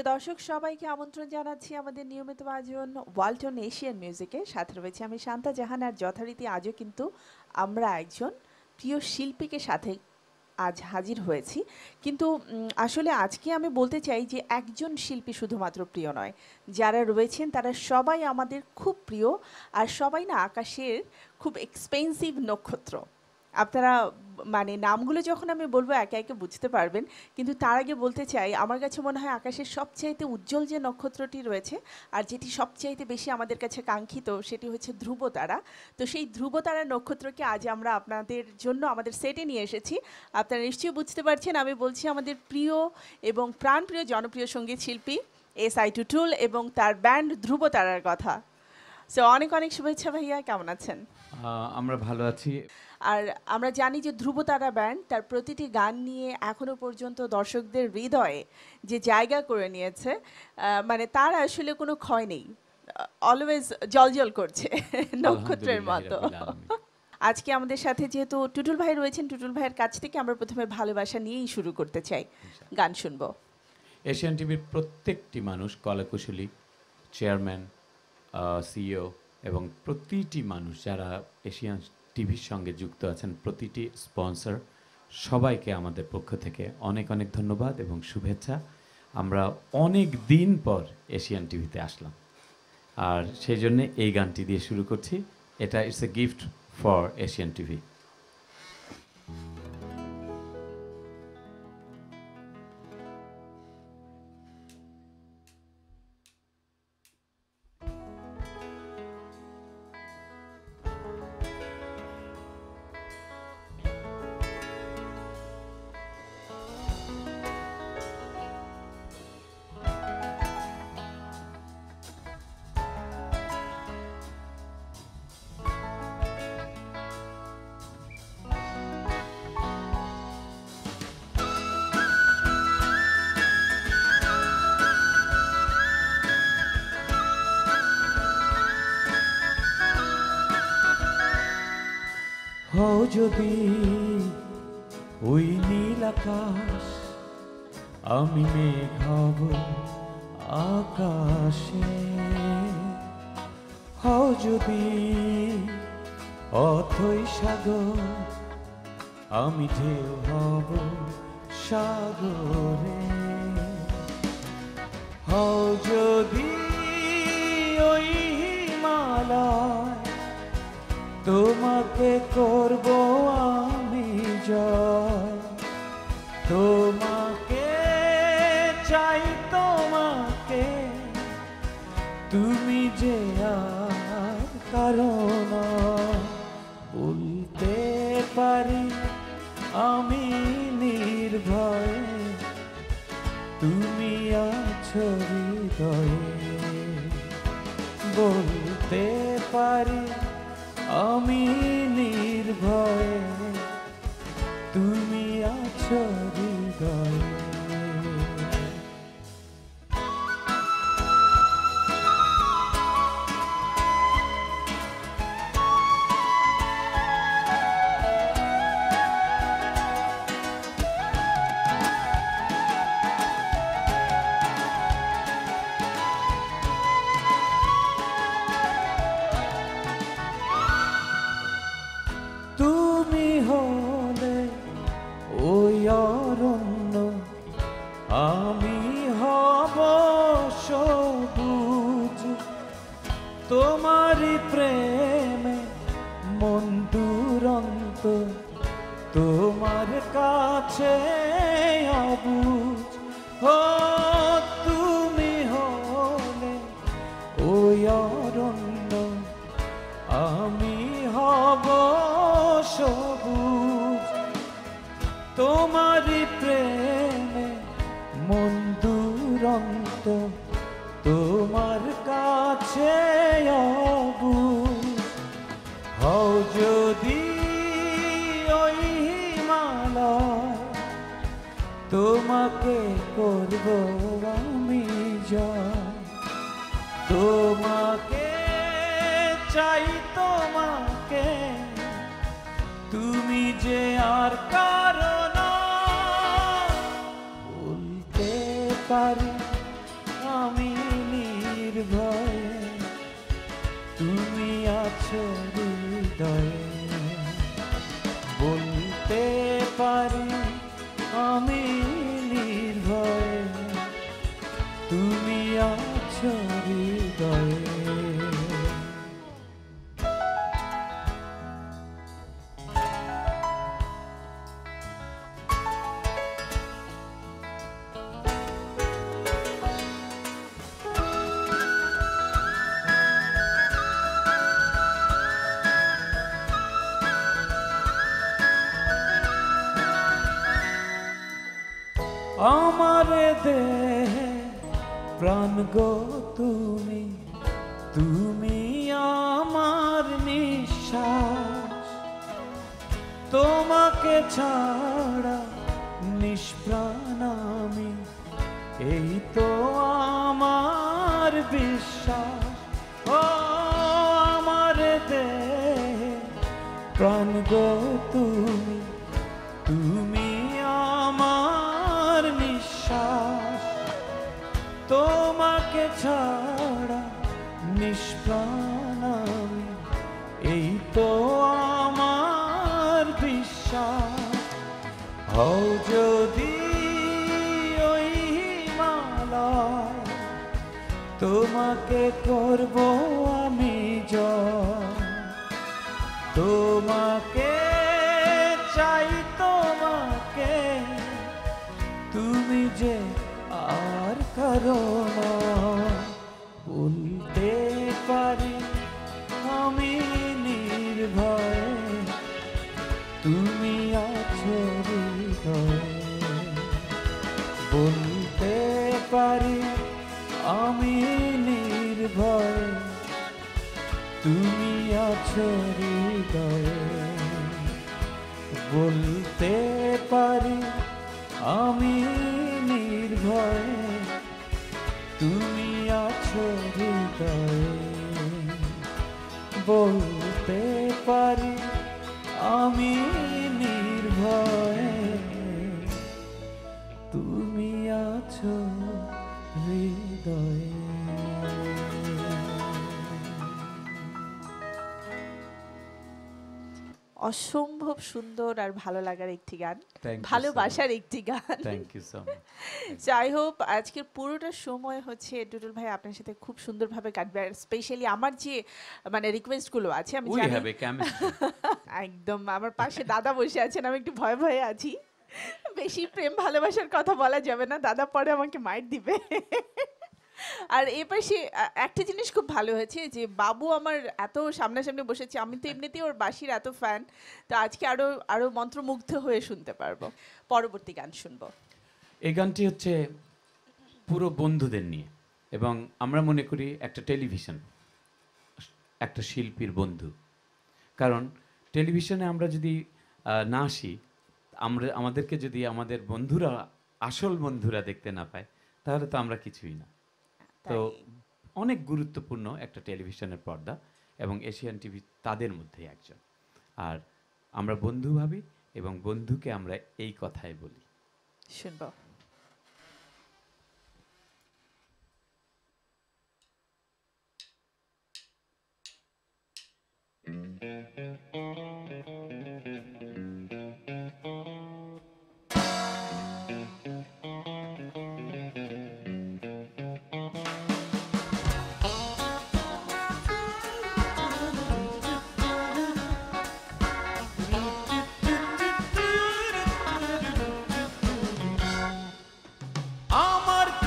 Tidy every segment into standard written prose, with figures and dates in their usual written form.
প্রিয় দর্শক সবাইকে আমন্ত্রণ জানাচ্ছি আমাদের নিয়মিত আয়োজন ওয়ালটন এশিয়ান মিউজিকে। সাথে রয়েছে আমি শান্তা জাহান। আর যথারীতি আজও কিন্তু আমরা একজন প্রিয় শিল্পীকে সাথে আজ হাজির হয়েছি, কিন্তু আসলে আজকে আমি বলতে চাই যে একজন শিল্পী শুধুমাত্র প্রিয় নয়, যারা রয়েছেন তারা সবাই আমাদের খুব প্রিয়। আর সবাই না আকাশের খুব এক্সপেন্সিভ নক্ষত্র। আপনারা মানে নামগুলো যখন আমি বলবো একে একে বুঝতে পারবেন, কিন্তু তার আগে বলতে চাই আমার কাছে মনে হয় আকাশের সবচাইতে উজ্জ্বল যে নক্ষত্রটি রয়েছে আর যেটি সবচাইতে বেশি আমাদের কাছে কাঙ্ক্ষিত সেটি হচ্ছে ধ্রুব তারা। তো সেই ধ্রুব তারা নক্ষত্রকে আজ আমরা আপনাদের জন্য আমাদের সেটে নিয়ে এসেছি। আপনারা নিশ্চয়ই বুঝতে পারছেন আমি বলছি আমাদের প্রিয় এবং প্রাণপ্রিয় জনপ্রিয় সঙ্গীত শিল্পী এস আই টুটুল এবং তার ব্যান্ড ধ্রুব তারার কথা। সো অনেক অনেক শুভেচ্ছা ভাইয়া, কেমন আছেন? আমরা ভালো আছি। আর আমরা জানি যে ধ্রুব তারা ব্যান্ড তার প্রতিটি গান নিয়ে এখনও পর্যন্ত দর্শকদের হৃদয়ে যে জায়গা করে নিয়েছে, মানে তার আসলে কোনো ক্ষয় নেই, অলওয়েজ জলজল করছে নক্ষত্রের মতো। আজকে আমাদের সাথে যেহেতু টুটুল ভাই রয়েছেন, টুটুল ভাইয়ের কাছ থেকে আমরা প্রথমে ভালোবাসা নিয়েই শুরু করতে চাই, গান শুনব। এশিয়ান টিভির প্রত্যেকটি মানুষ কলাকুশলী, চেয়ারম্যান, সিইও এবং প্রতিটি মানুষ যারা এশিয়ান টিভির সঙ্গে যুক্ত আছেন, প্রতিটি স্পন্সর, সবাইকে আমাদের পক্ষ থেকে অনেক অনেক ধন্যবাদ এবং শুভেচ্ছা। আমরা অনেক দিন পর এশিয়ান টিভিতে আসলাম, আর সেই জন্যে এই গানটি দিয়ে শুরু করছি। এটা it's a gift for Asian TV. হও যদি ওই নীল আকাশ, আমি মেঘ হব আকাশে। হও যদি অথই সাগর, আমি ঢেউ হব সাগরে। হও যদি ওই হিমালয়, তোমাকে করব আমি জয়। তোমাকে চাই, তোমাকে, তুমি যে আর কারণ বলতে পারি আমি নির্ভয়। তুমি আছো হৃদয়ে, বলতে পারি আমি নির্ভয়ে, তুমি আছো হৃদয়ে। তোমার কাছে অবুঝ, ও তুমি হলে ওই অরণ্য, আমি হব সবুজ। তোমার প্রেমে মন দুরন্ত, তোমার কাছে অবুঝ। হও যদি তোমাকে করব আমি জয়। তোমাকে চাই, তোমাকে, তুমি যে আর কারণ বলতে পারি आमारे देहे प्राण गो तुमी तुमी आमार निश्वास तोमाके छाड़ा निष्प्राण आमी एई तो आमार विश्वास ओ आमारे देहे प्राण गो तुमी तुमी आमार तोमाके छाड़ा निष्प्राण एई तो आमार विश्वास हओ जोदि ओई माला तोमाके करबो आमी जय तोमाके चाई तोमाके तुमी जे आर करो ना बोलते पारी आमी निर्भय तुमी आछो हृदय बोलते पारी आमी निर्भय तुमी आछो हृदय बोलते पारी आमी निर्भय तुमी आछो हृदय बोलते पारी आमी निर्भय तुमी आछो हृदय। অসম্ভব সুন্দর আর ভালো লাগার একটি গান, ভালোবাসার একটি গান। Thank you so much. যাই হোক আজকের পুরোটা সময় হচ্ছে টুটুল ভাই আপনার সাথে খুব সুন্দরভাবে কাটবে, স্পেশালি আমার যে মানে রিকোয়েস্টগুলো আছে আমি জানি একদম। আমার পাশে দাদা বসে আছেন, আমি একটু ভয় ভয়ে আছি, বেশি প্রেম ভালোবাসার কথা বলা যাবে না, দাদা পরে আমাকে মাইর দিবে। আর এ পাশে একটা জিনিস খুব ভালো হয়েছে যে বাবু আমার এত সামনাসামনি বসেছে, আমি তো এমনিতেই ওর বাঁশির এত ফ্যান, তো আজকে আরো আরো মন্ত্রমুগ্ধ হয়ে শুনতে পারবো। পরবর্তী গান শুনবো, এই গানটি হচ্ছে পুরো বন্ধুদের নিয়ে, এবং আমরা মনে করি একটা টেলিভিশন একটা শিল্পীর বন্ধু, কারণ টেলিভিশনে আমরা যদি না আসি, আমরা আমাদেরকে যদি আমাদের বন্ধুরা আসল বন্ধুরা দেখতে না পায় তাহলে তো আমরা কিছুই না। তো অনেক গুরুত্বপূর্ণ একটা টেলিভিশনের পর্দা, এবং এশিয়ান টিভি তাদের মধ্যে একজন, আর আমরা বন্ধু ভাবি এবং বন্ধুকে আমরা এই কথাই বলি। শুনব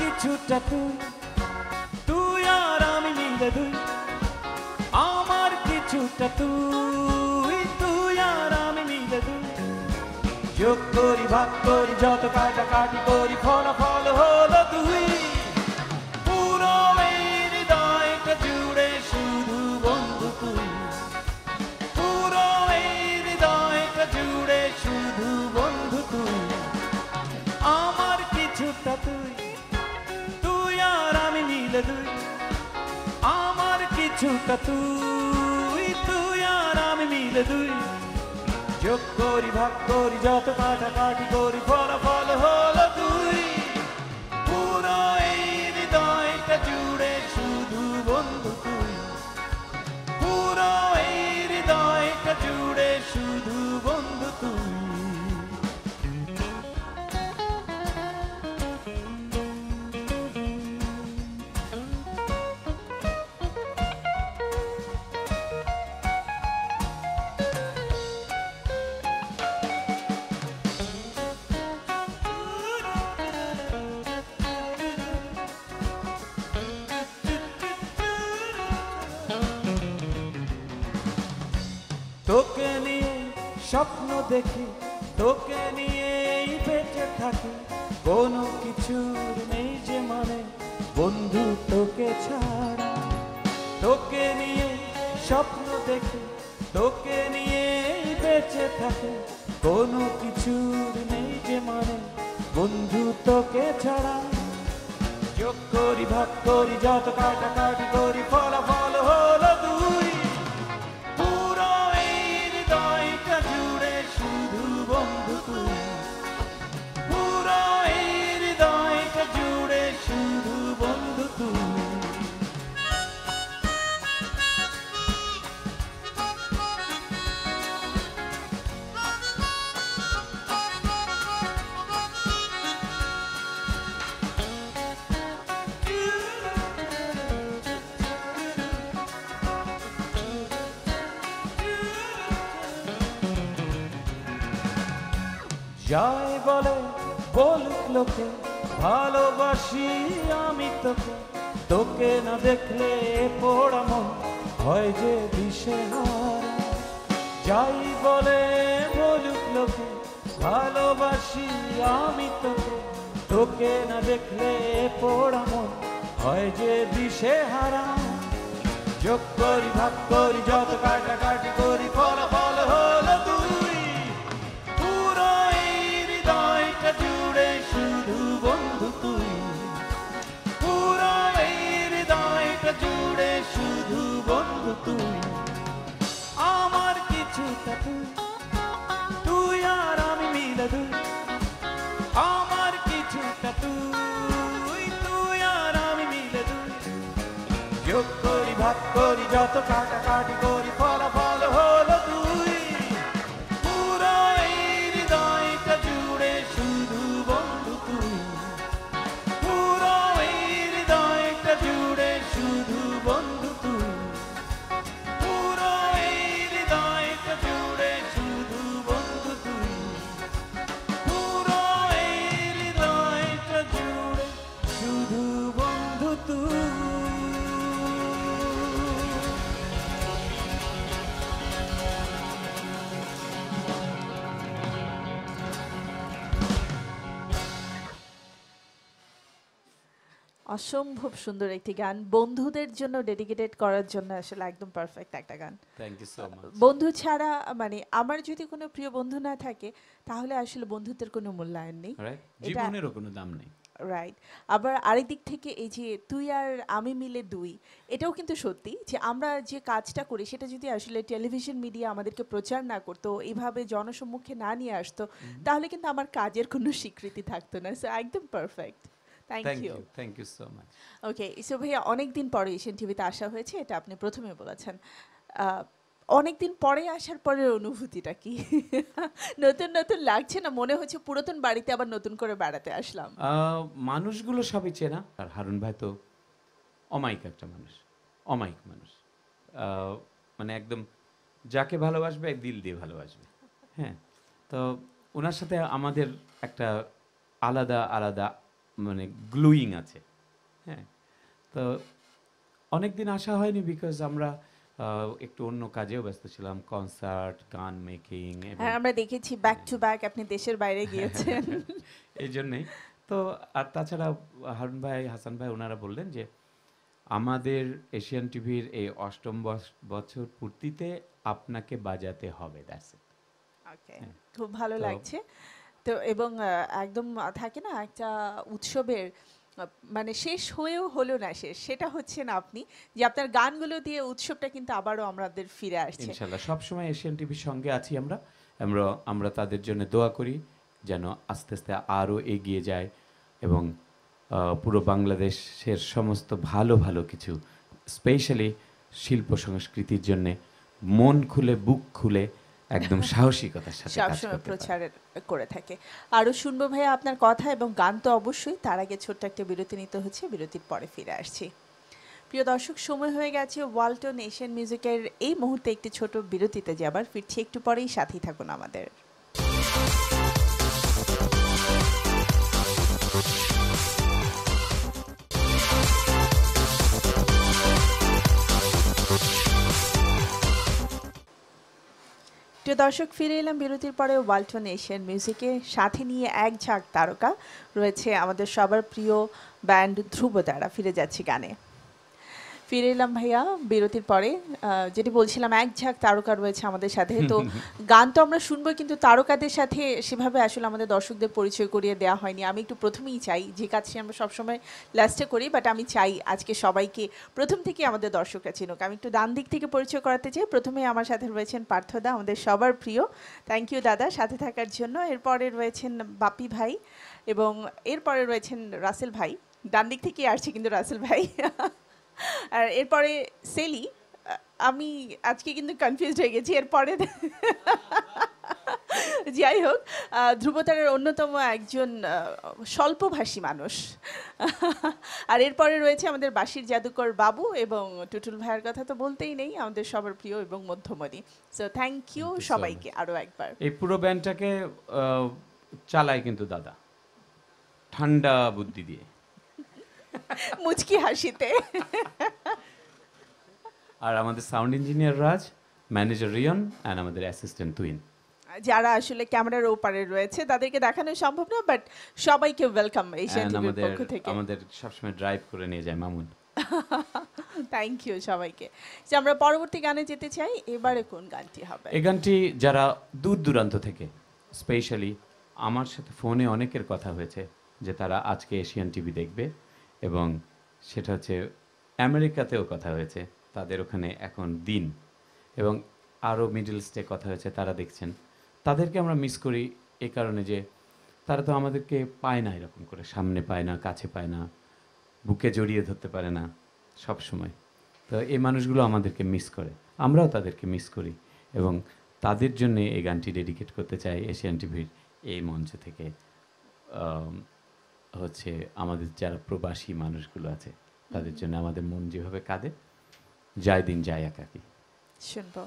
কিছুটা তুই তুই আর আমি মিলে দুই, আমার কিছুটা তুই তুই আর আমি মিলে দুই, যোগ করি ভাগ করি যত কাটা কাটি করি ফলাফল হলো তুই, পুরো এই হৃদয়টা জুড়ে শুধু বন্ধু তুই, পুরো এই হৃদয়টা জুড়ে শুধু বন্ধু তুই, আমার কিছুটা তুই আমার কিছুটা তুই তুই আর আমি মিলে দুই, যোগ করি ভাগ করি যত কাটা কাটি করি ফলাফল হলো তুই, পুরো এই হৃদয়টা জুড়ে শুধু বন্ধু তুই, পুরো এই स्वप्न देखी तोके निये बेचे थाकी कोनो किछुर नेई जे माने बंधु तोके छाड़ा तोके निये स्वप्न देखी तोके निये बेचे थाकी कोनो किछुर नेई जे माने बंधु तोके छाड़ा जोग कोरी भाग कोरी जात काटा काटी कोरी फला फल होलो दुई जाए बोले बोलुक लोके भालोबाशी आमी तोके तोके ना देखले पोड़ा मन भय जे दिशेहारा जाए बोले बोलुक लोके भालोबाशी आमी तोके तोके ना देखले पोड़ा मन भय जे दिशेहारा जोग कोरी भाग कोरी जत काटा काटी कोरी फल फल होलो तुई कोरी जातो काटा काटी कोरी फला फल होलो तुई पूरा हृदय का जुड़े शुधु बंधु तुई पूरा हृदय का जुड़े शुधु बंधु तुई पूरा हृदय का जुड़े शुधु बंधु तुई पूरा हृदय का जुड़े शुधु बंधु तुई অসম্ভব সুন্দর একটি গান বন্ধুদের জন্য ডেডিকেটেড করার জন্য আসলে একদম পারফেক্ট একটা গান। Thank you so much. বন্ধু ছাড়া মানে আমার যদি কোনো প্রিয় বন্ধু না থাকে তাহলে আসলে বন্ধুত্বের কোনো মূল্যায়ন নেই, জীবনেরও কোনো দাম নেই, রাইট। আবার আরেক দিক থেকে এই যে তুই আর আমি মিলে দুই, এটাও কিন্তু সত্যি যে আমরা যে কাজটা করি সেটা যদি আসলে টেলিভিশন মিডিয়া আমাদেরকে প্রচার না করতো, এইভাবে জনসম্মুখে না নিয়ে আসতো, তাহলে কিন্তু আমার কাজের কোনো স্বীকৃতি থাকতো না। সো একদম perfect. Thank you so much. Okay, so ভাইয়া অনেক দিন পরে এশিয়ান টিভিতে আসা হয়েছে, এটা আপনি প্রথমে বলেছেন। অনেক দিন পরে আসার পরের অনুভূতিটা কি? নতুন নতুন লাগছে না, মনে হচ্ছে পুরাতন বাড়িতে আবার নতুন করে বেড়াতে আসলাম। মানুষগুলো সবই চেনা, আর হারুন ভাই তো অমায়িক একটা মানুষ, অমায়িক মানুষ, মানে একদম যাকে ভালোবাসবে দিল দিয়ে ভালোবাসবে। হ্যাঁ, তো ওনার সাথে আমাদের একটা আলাদা আলাদা মানে গ্লুইং আছে। হ্যাঁ, তো অনেকদিন আসা হয়নি বিকজ আমরা একটু অন্য কাজেও ব্যস্ত ছিলাম, কনসার্ট, গান মেকিং। হ্যাঁ, আমরা দেখেছি ব্যাক টু ব্যাক আপনি দেশের বাইরে গিয়েছেন, এই জন্যই তো। আর তাছাড়া হারুন ভাই, হাসান ভাই ওনারা বললেন যে আমাদের এশিয়ান টিভির এই ৮ম বছর পূর্তিতে আপনাকে বাজাতে হবে। That's it. ওকে, খুব ভালো লাগছে তো। এবং একদম থাকে না একটা উৎসবের মানে শেষ হয়েও হলো না শেষ, সেটা হচ্ছেন আপনি, যে আপনার গানগুলো দিয়ে উৎসবটা কিন্তু আবারও আমাদের ফিরে আসছে ইনশাআল্লাহ। সবসময় এশিয়ান টিভির সঙ্গে আছি আমরা, আমরা তাদের জন্য দোয়া করি যেন আস্তে আস্তে আরও এগিয়ে যায় এবং পুরো বাংলাদেশের সমস্ত ভালো ভালো কিছু স্পেশালি শিল্প সংস্কৃতির জন্যে মন খুলে বুক খুলে একদম সাহসিকতার সাথে সবসময় প্রচার করে থাকে। আরও শুনবো ভাইয়া আপনার কথা এবং গান তো অবশ্যই। তার আগে ছোট্ট একটা বিরতি নিতে হচ্ছে, বিরতির পরে ফিরে আসছি। প্রিয় দর্শক, সময় হয়ে গেছে ওয়ালটন এশিয়ান মিউজিকের এই মুহূর্তে একটি ছোট বিরতিতে যাবার, ফিরছি একটু পরেই, সাথেই থাকুন আমাদের। প্রিয় দর্শক ফিরে এলাম বিরতির পরে ওয়ালটন এশিয়ান মিউজিকে সাথে নিয়ে এক ঝাঁক তারকা রয়েছে আমাদের সবার প্রিয় ব্যান্ড ধ্রুব তারা। ফিরে যাচ্ছি গানে, ফিরে এলাম ভাইয়া বিরতির পরে। যেটি বলছিলাম এক ঝাঁক তারকা রয়েছে আমাদের সাথে, তো গান তো আমরা শুনবো কিন্তু তারকাদের সাথে সেভাবে আসলে আমাদের দর্শকদের পরিচয় করিয়ে দেওয়া হয়নি। আমি একটু প্রথমেই চাই, যে কাজটি আমরা সবসময় লাস্টে করি, বাট আমি চাই আজকে সবাইকে প্রথম থেকে আমাদের দর্শকরা চিনুক। আমি একটু ডান দিক থেকে পরিচয় করাতে চাই। প্রথমে আমার সাথে রয়েছেন পার্থদা, আমাদের সবার প্রিয়, থ্যাংক ইউ দাদা সাথে থাকার জন্য। এরপরে রয়েছেন বাপি ভাই এবং এরপরে রয়েছেন রাসেল ভাই, ডান দিক থেকে আসছে কিন্তু রাসেল ভাই। আর এরপরে সেলি, আমি আজকে কিন্তু কনফিউজড হয়ে গেছি। এরপরে যাই হোক, ধ্রুব তারার অন্যতম একজন স্বল্পভাষী মানুষ। আর এরপরে রয়েছে আমাদের বাঁশির জাদুকর বাবু এবং টুটুল ভাইয়ের কথা তো বলতেই নেই, আমাদের সবার প্রিয় এবং মধ্যমণি। সো থ্যাংক ইউ সবাইকে আরও একবার। এই পুরো ব্যান্ডটাকে চালায় কিন্তু দাদা ঠান্ডা বুদ্ধি দিয়ে, মুচকি হাসিতে। আর আমাদের sound engineer Raj, manager Riyon আর আমাদের অ্যাসিস্ট্যান্ট টুইন, যারা আসলে ক্যামেরার ওপারে রয়েছে তাদেরকে দেখানো সম্ভব না, বাট সবাইকে ওয়েলকাম এশিয়ান টিভির পক্ষ থেকে। আমাদের সবসময় ড্রাইভ করে নিয়ে যায় মামুন। থ্যাংক ইউ সবাইকে। যে আমরা পরবর্তী গানে যেতে চাই, এবারে কোন গানটি হবে? এই গানটি যারা দূর দূরান্ত থেকে, স্পেশালি আমার সাথে ফোনে অনেকের কথা হয়েছে যে তারা আজকে এশিয়ান টিভি দেখবে, এবং সেটা হচ্ছে আমেরিকাতেও কথা হয়েছে, তাদের ওখানে এখন দিন, এবং আরও মিডল ইস্টে কথা হয়েছে, তারা দেখছেন। তাদেরকে আমরা মিস করি এ কারণে যে তারা তো আমাদেরকে পায় না এরকম করে, সামনে পায় না, কাছে পায় না, বুকে জড়িয়ে ধরতে পারে না সব সময়। তো এই মানুষগুলো আমাদেরকে মিস করে, আমরাও তাদেরকে মিস করি, এবং তাদের জন্য এই গানটি ডেডিকেট করতে চাই এশিয়ান টিভির এই মঞ্চ থেকে। হচ্ছে আমাদের যারা প্রবাসী মানুষগুলো আছে তাদের জন্য আমাদের মন যেভাবে কাঁদে, যায় দিন যায় একাকি। শুনবো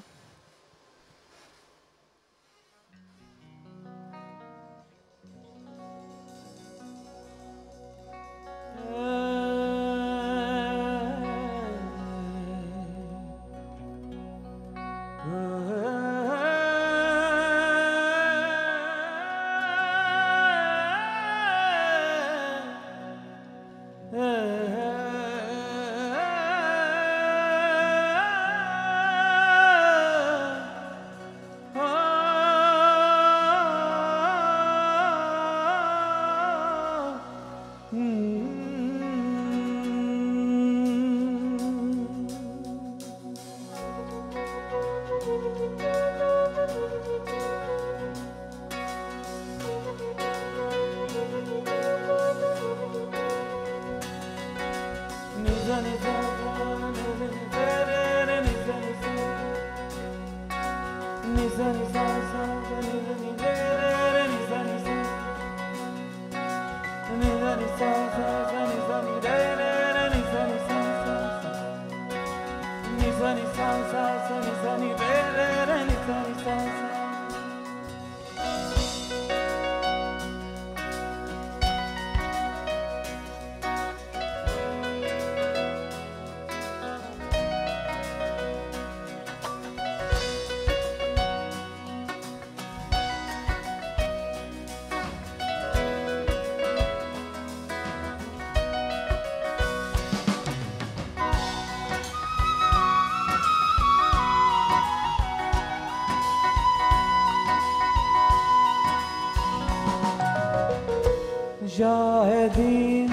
जाए दिन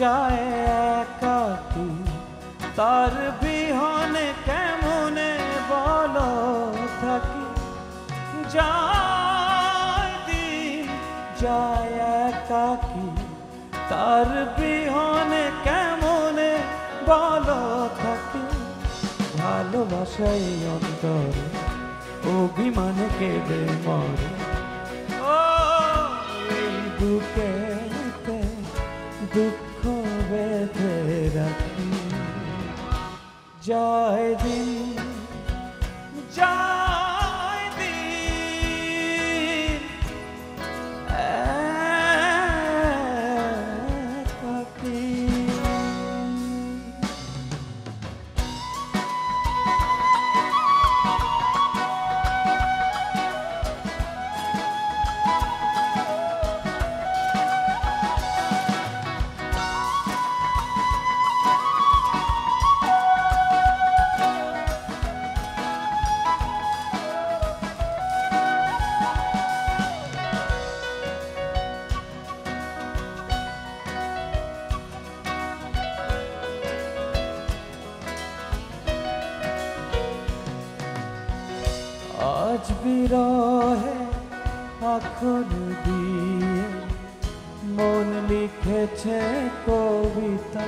जाए एकाकी तार बिहने केमने बोलो थकी जाए दिन जाए एकाकी तार बिहने केमने बोलो थकी ভালোবাসায় অন্তরে অভিমান কেঁদে মরে বুকেতে দুঃখ বেঁধে রাখি যায় দিন যায় দিন একাকী। आज भी रोहे आँखों दिए मन लिखे छे कविता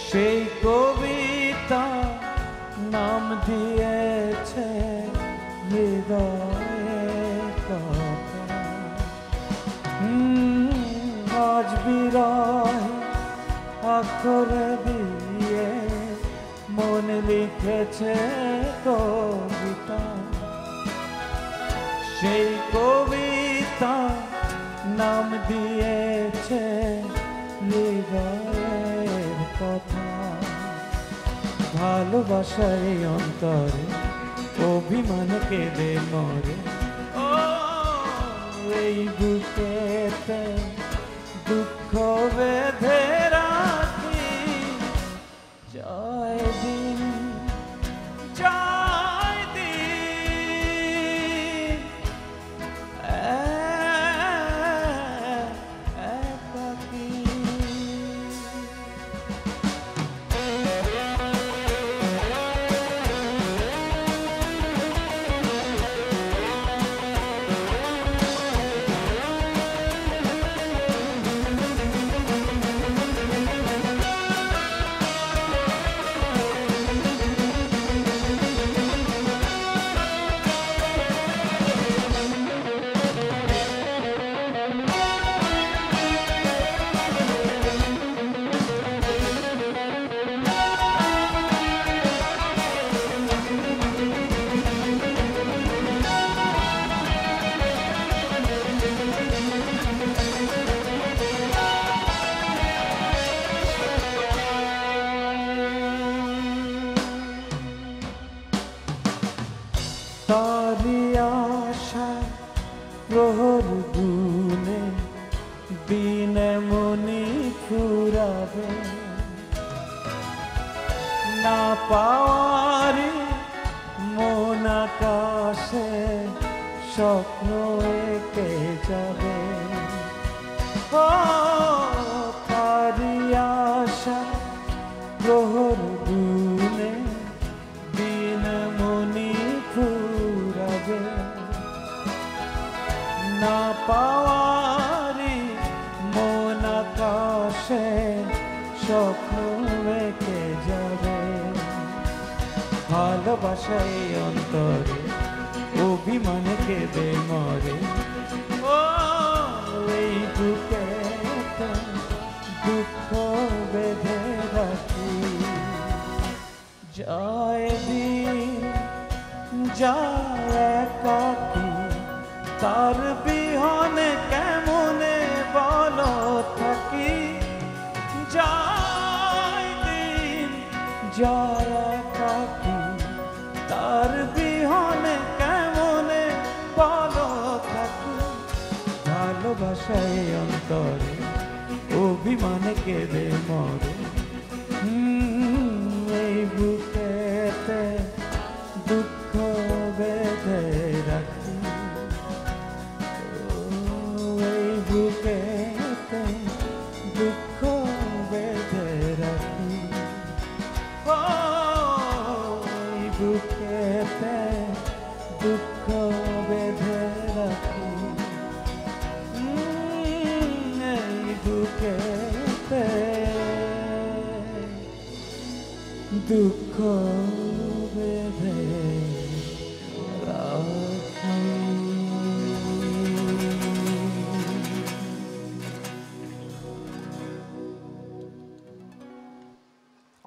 से कविता नाम दिए छे ये हृदय कथा आज भी रोहे आँखों दिए मन लिखे छे कविता से कविता नाम दिए छे हृदয়ের কথা ভালোবাসার অন্তরে অভিমান কেঁদে মরে ও এই বুকেতে দুঃখ বেঁধে রাখি যায় দিন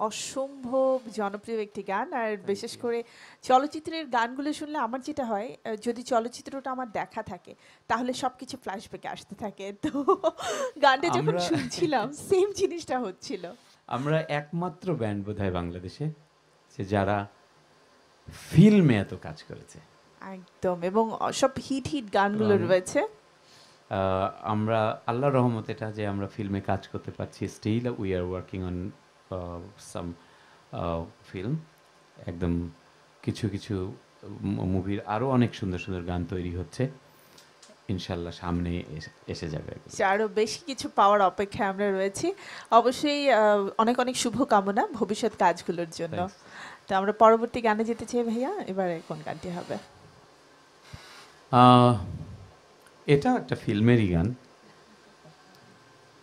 অসম্ভব জনপ্রিয় একটি গান। আর বিশেষ করে চলচ্চিত্রের গানগুলো শুনলে আমার যেটা হয়, যদি চলচ্চিত্রটা আমার দেখা থাকে তাহলে সবকিছু ফ্ল্যাশব্যাকে আসতে থাকে। তো গানটা যখন শুনছিলাম সেম জিনিসটা হচ্ছিল। আমরা একমাত্র ব্যান্ড বোধহয় বাংলাদেশে যে যারা ফিল্মে এত কাজ করেছে একদম, এবং সব হিট হিট গানগুলো রয়েছে। আমরা আল্লাহর রহমতে এটা যে আমরা ফিল্মে কাজ করতে পারছি, still we are working on some film একদম কিছু কিছু মুভির আরো অনেক সুন্দর সুন্দর গান তৈরি হচ্ছে, ইনশাআল্লাহ সামনে এসে যাবে, আরো বেশি কিছু পাওয়ার অপেক্ষায় আমরা রয়েছি। অবশ্যই অনেক অনেক শুভকামনা ভবিষ্যৎ কাজগুলোর জন্য। तो আমরা পরবর্তী গানে যেতে চাই ভাইয়া, এবারে কোন গানটি হবে? এটা একটা ফিল্মেরই গান,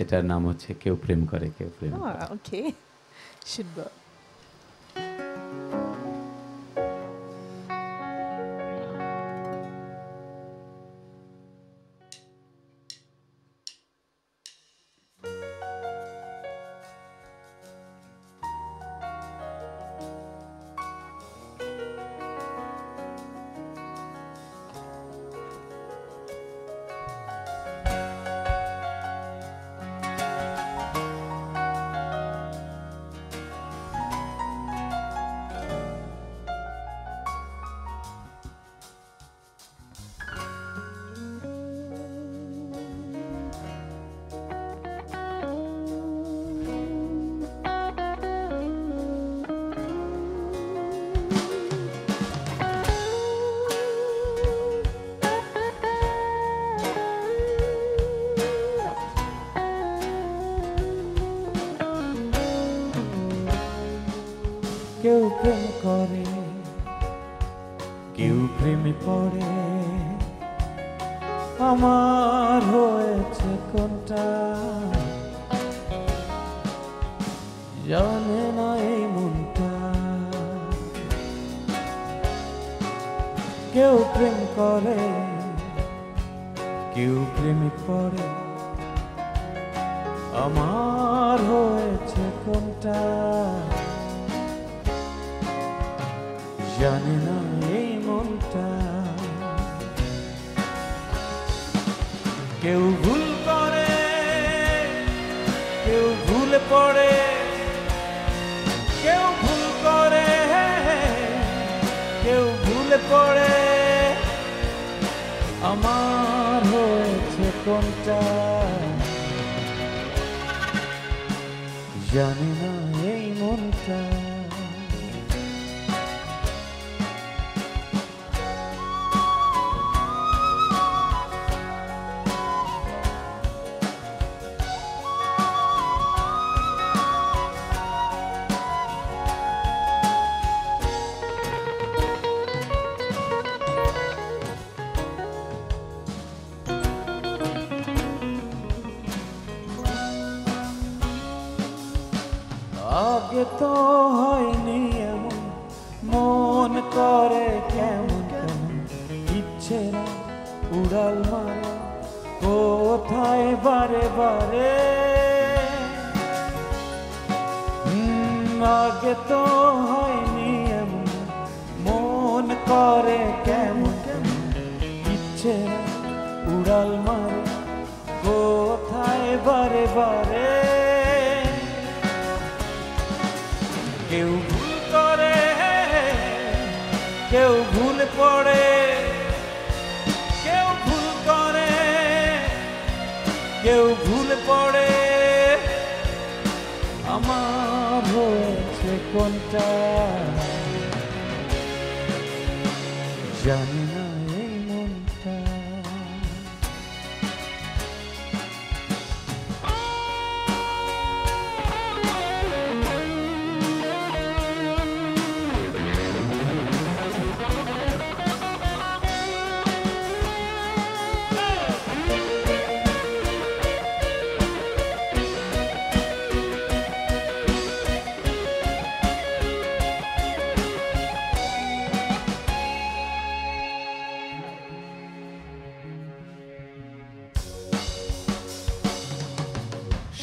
এটার নাম হচ্ছে কেউ প্রেম করে কেউ প্রেম। ওকে, শুনব। क्यों प्रेम करे क्यों प्रेम पड़े आमार होयेछे कोनटा जाने ना ए मुनटा क्यों प्रेम करे क्यों प्रेम पड़े आमार होयेछे कोनटा जाने ना ये मनटा क्यों भूल करे क्यों भूल पड़े क्यों भूल करे क्यों भूल पड़े आमार होयेछे कोनटा जाने ना ये मनटा आगे तो होयनी एमन मन करे केमन केमन इच्छेरा उड़ाल मारे कोथाय बारे बारे आगे तो होयनी एमन मन करे केमन केमन इच्छेरा उड़ाल मारे कोथाय बारे बारे क्यों भूल करे क्यों भूल पड़े आमार होयेछे कोनटा जाने ना ए मनटा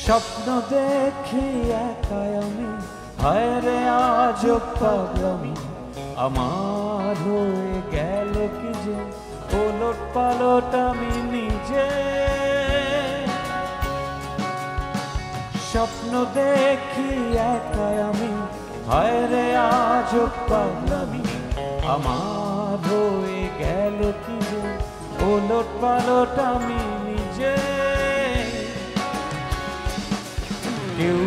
स्वप्न देखी एकायमी हाय रे आज पागलामी आमार होये गेलो कि जे ओलट पालट आमी निजे स्वप्न देखी एकायमी हाय रे आज पागलामी आमार होये गेलो कि जे ओलट पालट आमी निजे क्यों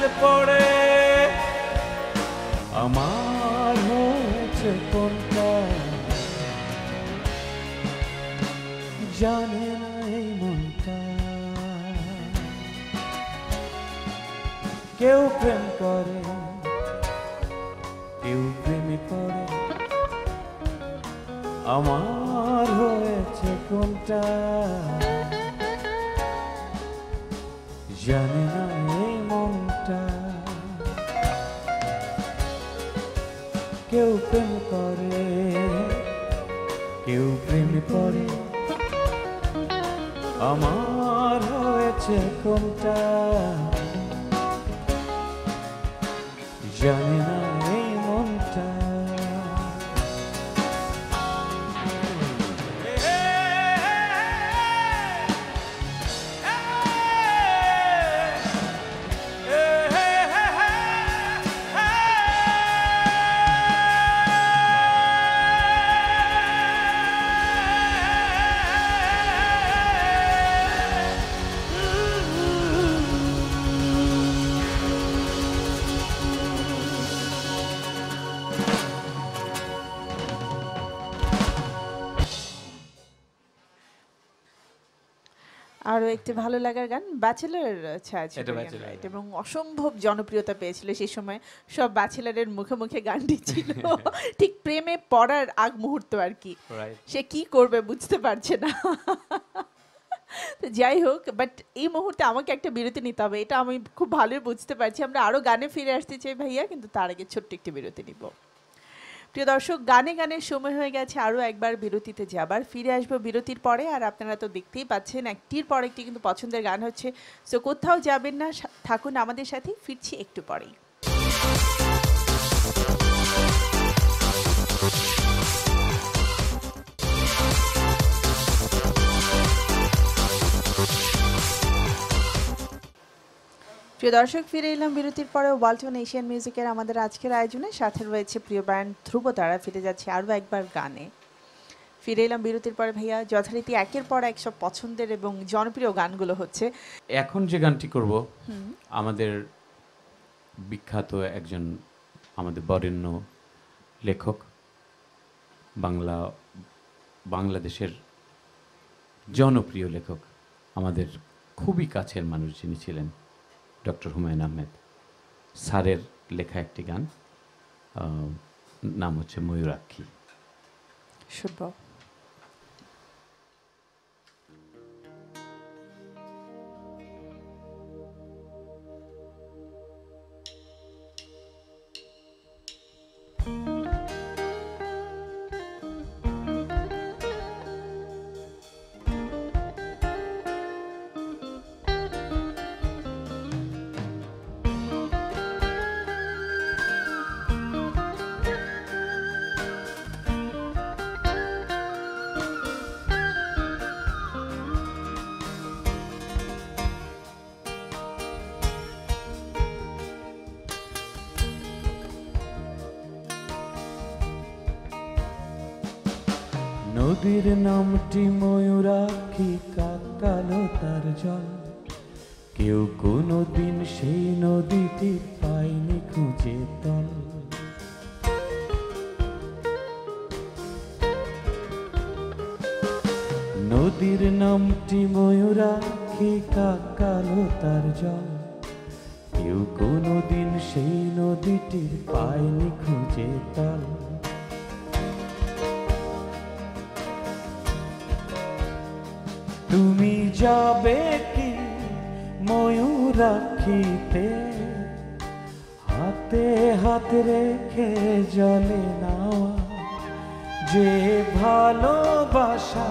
भूल पड़े आमार होयेछे कोनटा जाने नहीं मुनता क्यों प्रेम करे क्यों प्रेमी पड़े আমার হয়েছে কোনটা জানে না এই মনটা কেউ প্রেম করে কেউ প্রেমে পড়ে আমার হয়েছে কোনটা জানে না এই মনটা आरो एक ते भालो लगा गान बैचलर छाज राइट एवं असम्भव जनप्रियता पेयेछिलो सेई समय सब बैचलरेर मुखे मुखे गानटी छिलो ठीक प्रेमे पड़ार आग मुहूर्त आर कि से कि करबे बुझते पारछे ना तो जाई होक बाट एई मुहूर्ते आमाके एकटा बिरति निते होबे एटा आमी खूब भालोई बुझते पारछि आमरा आरो गाने फिरे आसते चाइ भाइया किन्तु तार आगे छोट्ट एकटी बिरति निब প্রিয় দর্শক গানে গানে সময় হয়ে গেছে আরও একবার বিরতিতে যাবার ফিরে আসবো বিরতির পরে আর আপনারা তো দেখতেই পাচ্ছেন একটির পর একটি কিন্তু পছন্দের গান হচ্ছে সো কোথাও যাবেন না থাকুন আমাদের সাথে ফিরছি একটু পরেই প্রিয় দর্শক ফিরে এলাম বিরতির পরে ওয়ালটন এশিয়ান মিউজিকের আমাদের আজকের আয়োজনে সাথে রয়েছে প্রিয় ব্যান্ড ধ্রুব তারা ফিরে যাচ্ছে আরও একবার গানে ফিরে এলাম বিরতির পরে ভাইয়া যথারীতি একের পর এক সব পছন্দের এবং জনপ্রিয় গানগুলো হচ্ছে এখন যে গানটি করব আমাদের বিখ্যাত একজন আমাদের বরেণ্য লেখক বাংলাদেশের জনপ্রিয় লেখক আমাদের খুবই কাছের মানুষ যিনি ছিলেন डॉक्टर हुमायून अहमेद सारे लेखा एक गान नाम होच्छे मयूराक्षी शुभ নদীর নামটি ময়ূরাক্ষী কাকালো তার জল কেউ কোনোদিন সেই নদীটি পায়নি খুঁজে তল নদীর নামটি ময়ূরাক্ষী কাকালো তার জল কেউ কোনোদিন সেই নদীটি পায়নি খুঁজে তল তুমি যাবে কি ময়ূরাক্ষীতে হাতে হাত রেখে জলে নাওয়া যে ভালোবাসা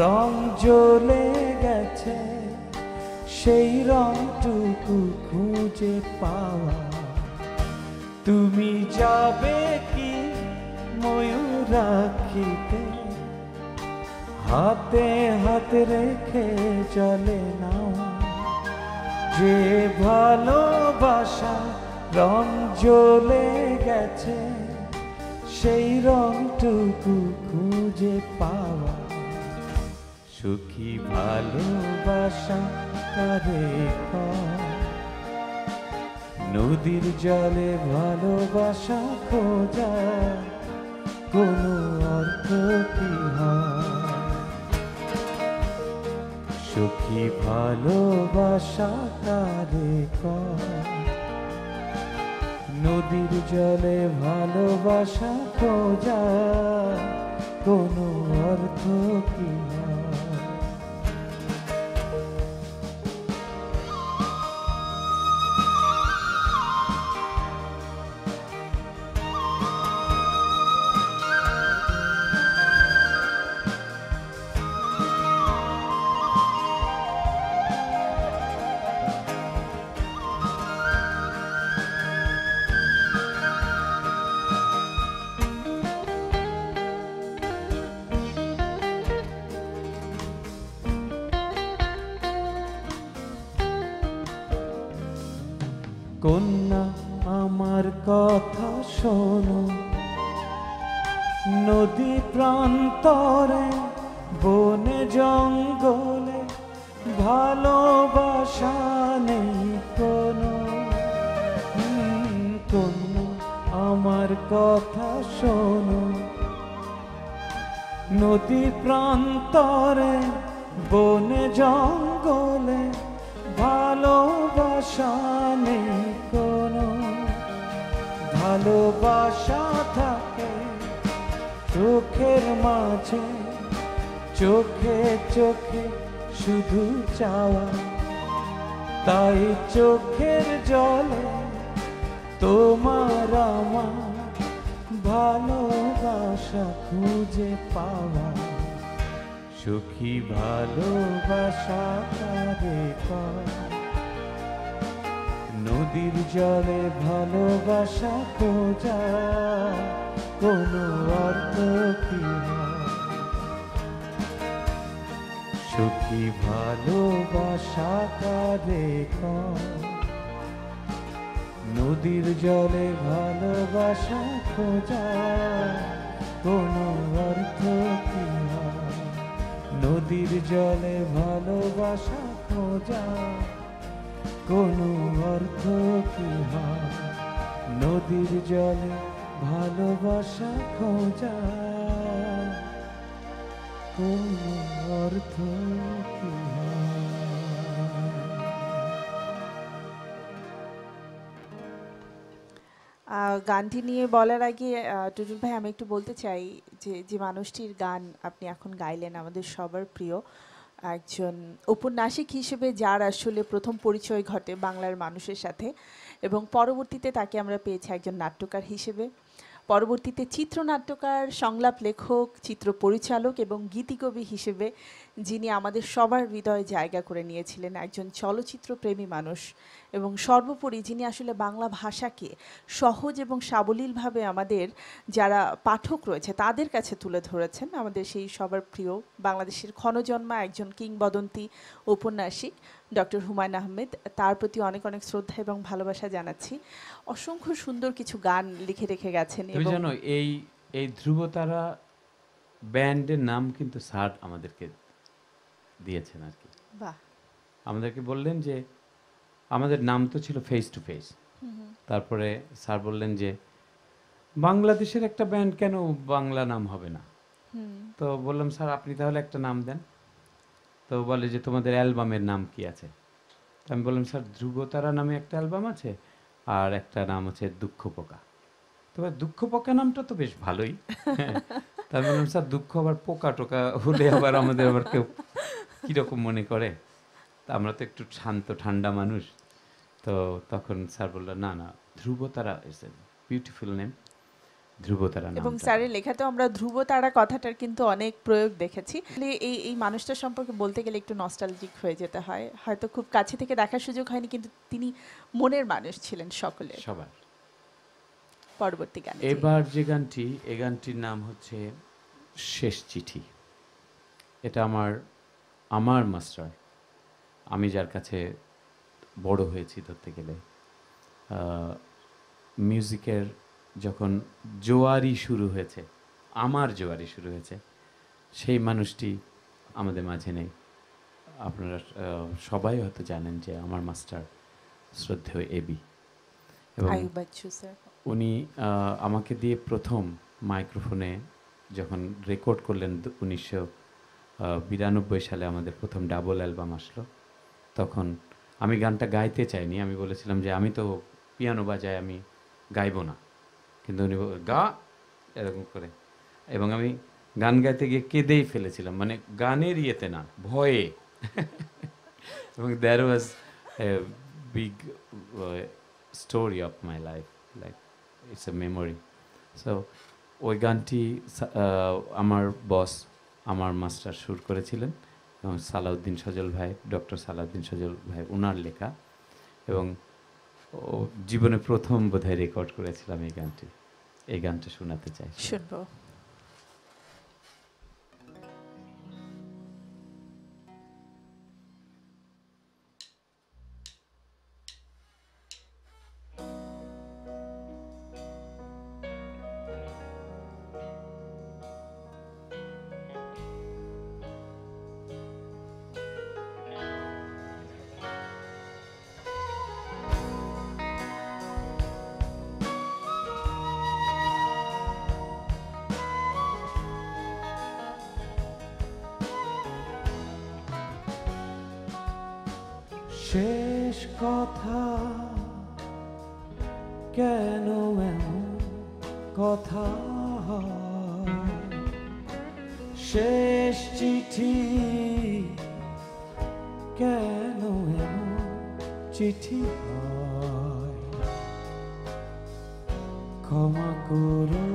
রং জ্বলে গেছে সেই রংটুকু খুঁজে পাওয়া তুমি যাবে কি ময়ূরাক্ষীতে हाथे हाथ रेखे चले नाओ जे भालोबाशा रंग जोले गेछे सेई रंगटुकु खुंजे पावा सुखी भालोबाशा करे नदीर जले भालोबाशा खोजा कोनो अर्थ कि হয় सुखी भालोबाशा तारे कय नदीर जले भालोबाशा खोजार कोनो अर्थ कि कन्या आमार कथा शोनो नदी प्रान्तरे बने जंगले भालोबाशा नेई कोनो कन्या आमार कथा शोनो नदी प्रान्तरे बने जंगले भालोबाशा नेई कोनो भालोबाशा थाके चोखेर माझे चोखे चोखे शुधु चावा ताई चोखेर जले तोमार आमार भालोबाशा खुजे पावा सुखी भालोबाशा तारे कय नदीर जले भालोबाशा खोजार कोनो अर्थ कि सुखी भालोबाशा तारे कय नदीर जले भालोबाशा खोजार कोनो अर्थ कि नदीर जले भालोबाशा खोजार कोनो अर्थ कि नदीर जले भालोबाशा खोजा कोनो अर्थ कि गानটি নিয়ে বলার আগে টুটুল ভাই আমি একটু বলতে চাই যে যে মানুষটির গান আপনি এখন গাইলেন আমাদের সবার প্রিয় একজন উপন্যাসিক হিসেবে যার আসলে প্রথম পরিচয় ঘটে বাংলার মানুষের সাথে এবং পরবর্তীতে তাকে আমরা পেয়েছি একজন নাট্যকার হিসেবে পরবর্তীতে চিত্রনাট্যকার সংলাপ লেখক চিত্র পরিচালক এবং গীতিকবি হিসেবে যিনি আমাদের সবার হৃদয়ে জায়গা করে নিয়েছিলেন একজন চলচ্চিত্র প্রেমী মানুষ এবং সর্বোপরি যিনি আসলে বাংলা ভাষাকে সহজ এবং সাবলীলভাবে আমাদের যারা পাঠক রয়েছে তাদের কাছে তুলে ধরেছেন আমাদের সেই সবার প্রিয় বাংলাদেশের ক্ষণজন্মা একজন কিংবদন্তি ঔপন্যাসিক ডক্টর হুমায়ুন আহমেদ তার প্রতি অনেক অনেক শ্রদ্ধা এবং ভালোবাসা জানাচ্ছি অসংখ্য সুন্দর কিছু গান লিখে রেখে গেছেন এবং জানো এই এই ধ্রুব তারা ব্যান্ডের নাম কিন্তু স্যার আমাদেরকে দিয়েছেন আর কি বাহ আমাদেরকে বললেন যে আমাদের নাম তো ছিল ফেস টু ফেস তারপরে স্যার বললেন যে বাংলাদেশের একটা ব্যান্ড কেন বাংলা নাম হবে না তো বললাম স্যার আপনি তাহলে একটা নাম দেন তো বলে যে তোমাদের অ্যালবামের নাম কি আছে তো আমি বললাম স্যার ধ্রুব তারা নামে একটা অ্যালবাম আছে আর একটা নাম আছে দুঃখ পোকা তো দুঃখ পোকা নামটা তো বেশ ভালোই তাই বললাম স্যার দুঃখ আবার পোকা টোকা হলে আবার আমাদের আবার কেউ কীরকম মনে করে তা আমরা তো একটু শান্ত ঠান্ডা মানুষ তো তখন স্যার বললো না না Dhruba Tara is a beautiful name Dhruba Tara এবং স্যারের লেখাতেও আমরা ধ্রুব তারা কথাটার কিন্তু অনেক প্রয়োগ দেখেছি এই এই মানুষটার সম্পর্কে বলতে গেলে একটু নস্টালজিক হয়ে যেতে হয় হয়তো খুব কাছে থেকে দেখার সুযোগ হয়নি কিন্তু তিনি মনের মানুষ ছিলেন সকলের সবার পরবর্তী গান এবার যে গানটি এই গানটির নাম হচ্ছে শেষ চিঠি এটা আমার আমার মাস্টার আমি যার কাছে বড় হয়েছি ধরতে গেলে মিউজিকের যখন জোয়ারি শুরু হয়েছে আমার জোয়ারি শুরু হয়েছে সেই মানুষটি আমাদের মাঝে নেই আপনারা সবাই হয়তো জানেন যে আমার মাস্টার শ্রদ্ধেয় এবি এবং উনি আমাকে দিয়ে প্রথম মাইক্রোফোনে যখন রেকর্ড করলেন 19 92 साले आमादेर प्रथम डाबल अ্যালবাম आसलो तखन आमी गानटा गाइते चाइनी। आमी बोलेছিলাম যে আমি তো পিয়ানো বাজাই, আমি গাইব না, কিন্তু উনি গা এরকম করে এবং আমি গান গাইতে গিয়ে কেঁদেই ফেলেছিলাম, মানে গানের ইয়েতে না, ভয়ে। এবং that was a big story of my life, like it's a memory. So ওই গানটি আমার বস আমার মাস্টার সুর করেছিলেন এবং সালাউদ্দিন সজল ভাই, ডক্টর সালাউদ্দিন সজল ভাই, ওনার লেখা এবং জীবনে প্রথম বোধহয় রেকর্ড করেছিলাম এই গানটি। এই গানটা শোনাতে চাই, শুনবো। शेष कथा केनो एमन कथा शेष चिठी केनो एमन चिठी क्षमा करो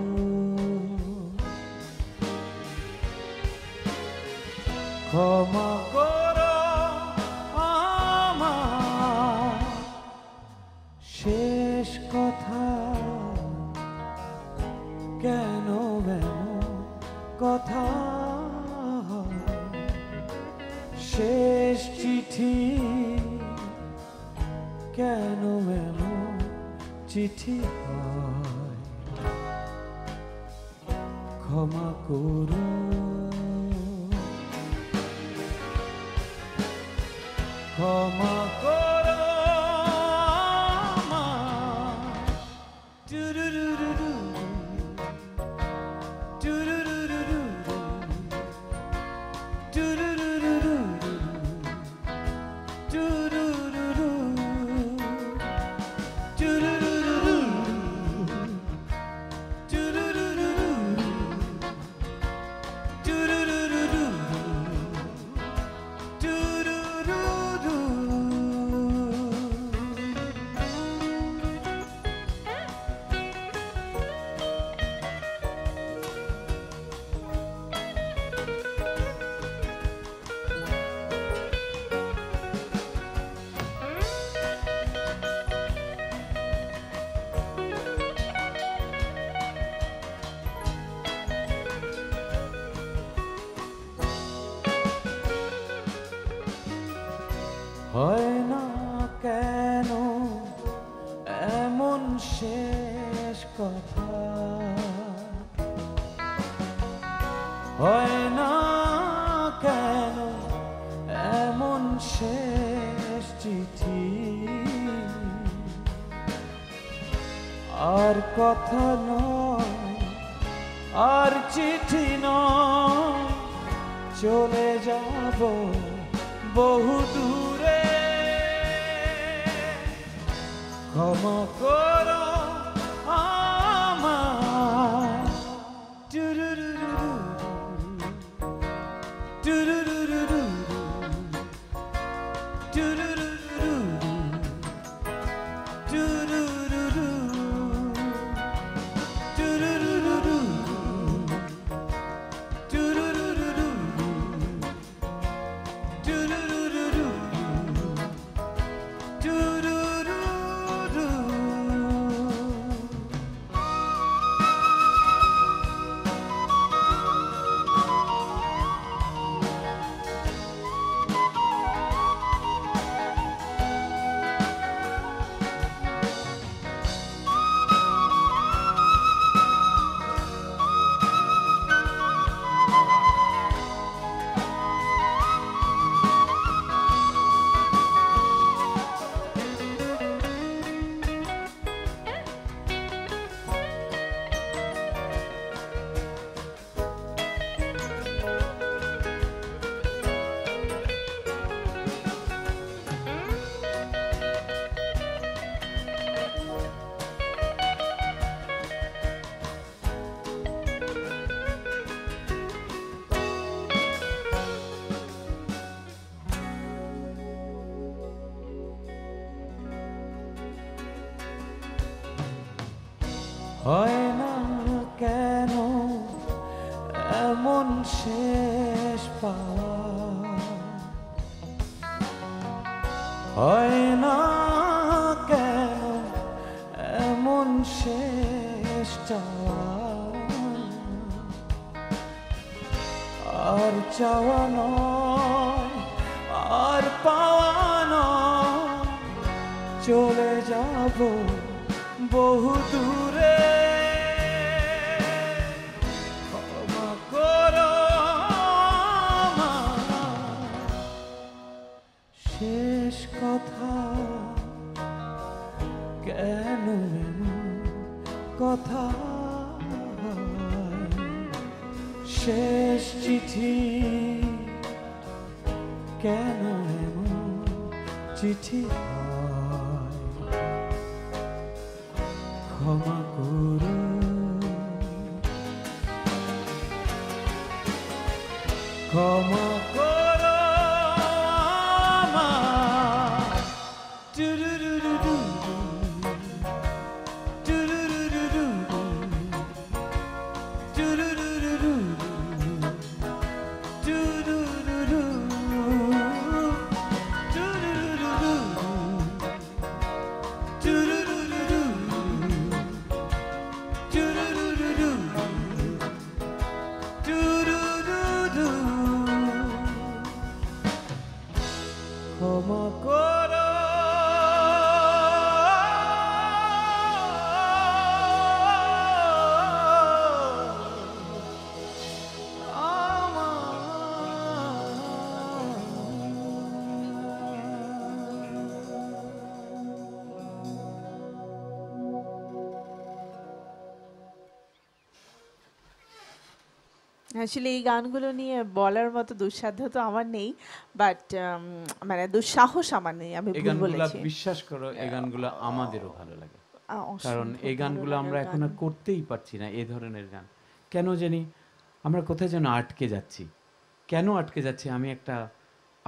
क्षमा কথা শেষ চিঠি কেন এমন চিঠি হয় ক্ষমা করো ক্ষমা করো আর কথা নয় আর চিঠি নয় চলে যাব বহু দূরে ক্ষমা করো আমায় হয় না কেন এমন শেষ পাওয়া, হয় না কেন এমন শেষ চাওয়া, আর চাওয়া নয় আর পাওয়া নয়, চলে যাব বহু দূরে। ক্ষমা করো শেষ কথা, কেন কথা শেষ চিঠি, কেন চিঠি, ক্ষমা করো। ক্ষমা করো আসলে এই গানগুলো নিয়ে বলার মতো দুঃসাধ্য তো আমার নেই, বাট মানে দুঃসাহস আমার নেই। আমি বিশ্বাস করো এই গানগুলো আমাদেরও ভালো লাগে, কারণ এই গানগুলো আমরা এখন আর করতেই পারছি না। এই ধরনের গান কেন জানি আমরা কোথায় যেন আটকে যাচ্ছি, কেন আটকে যাচ্ছি আমি একটা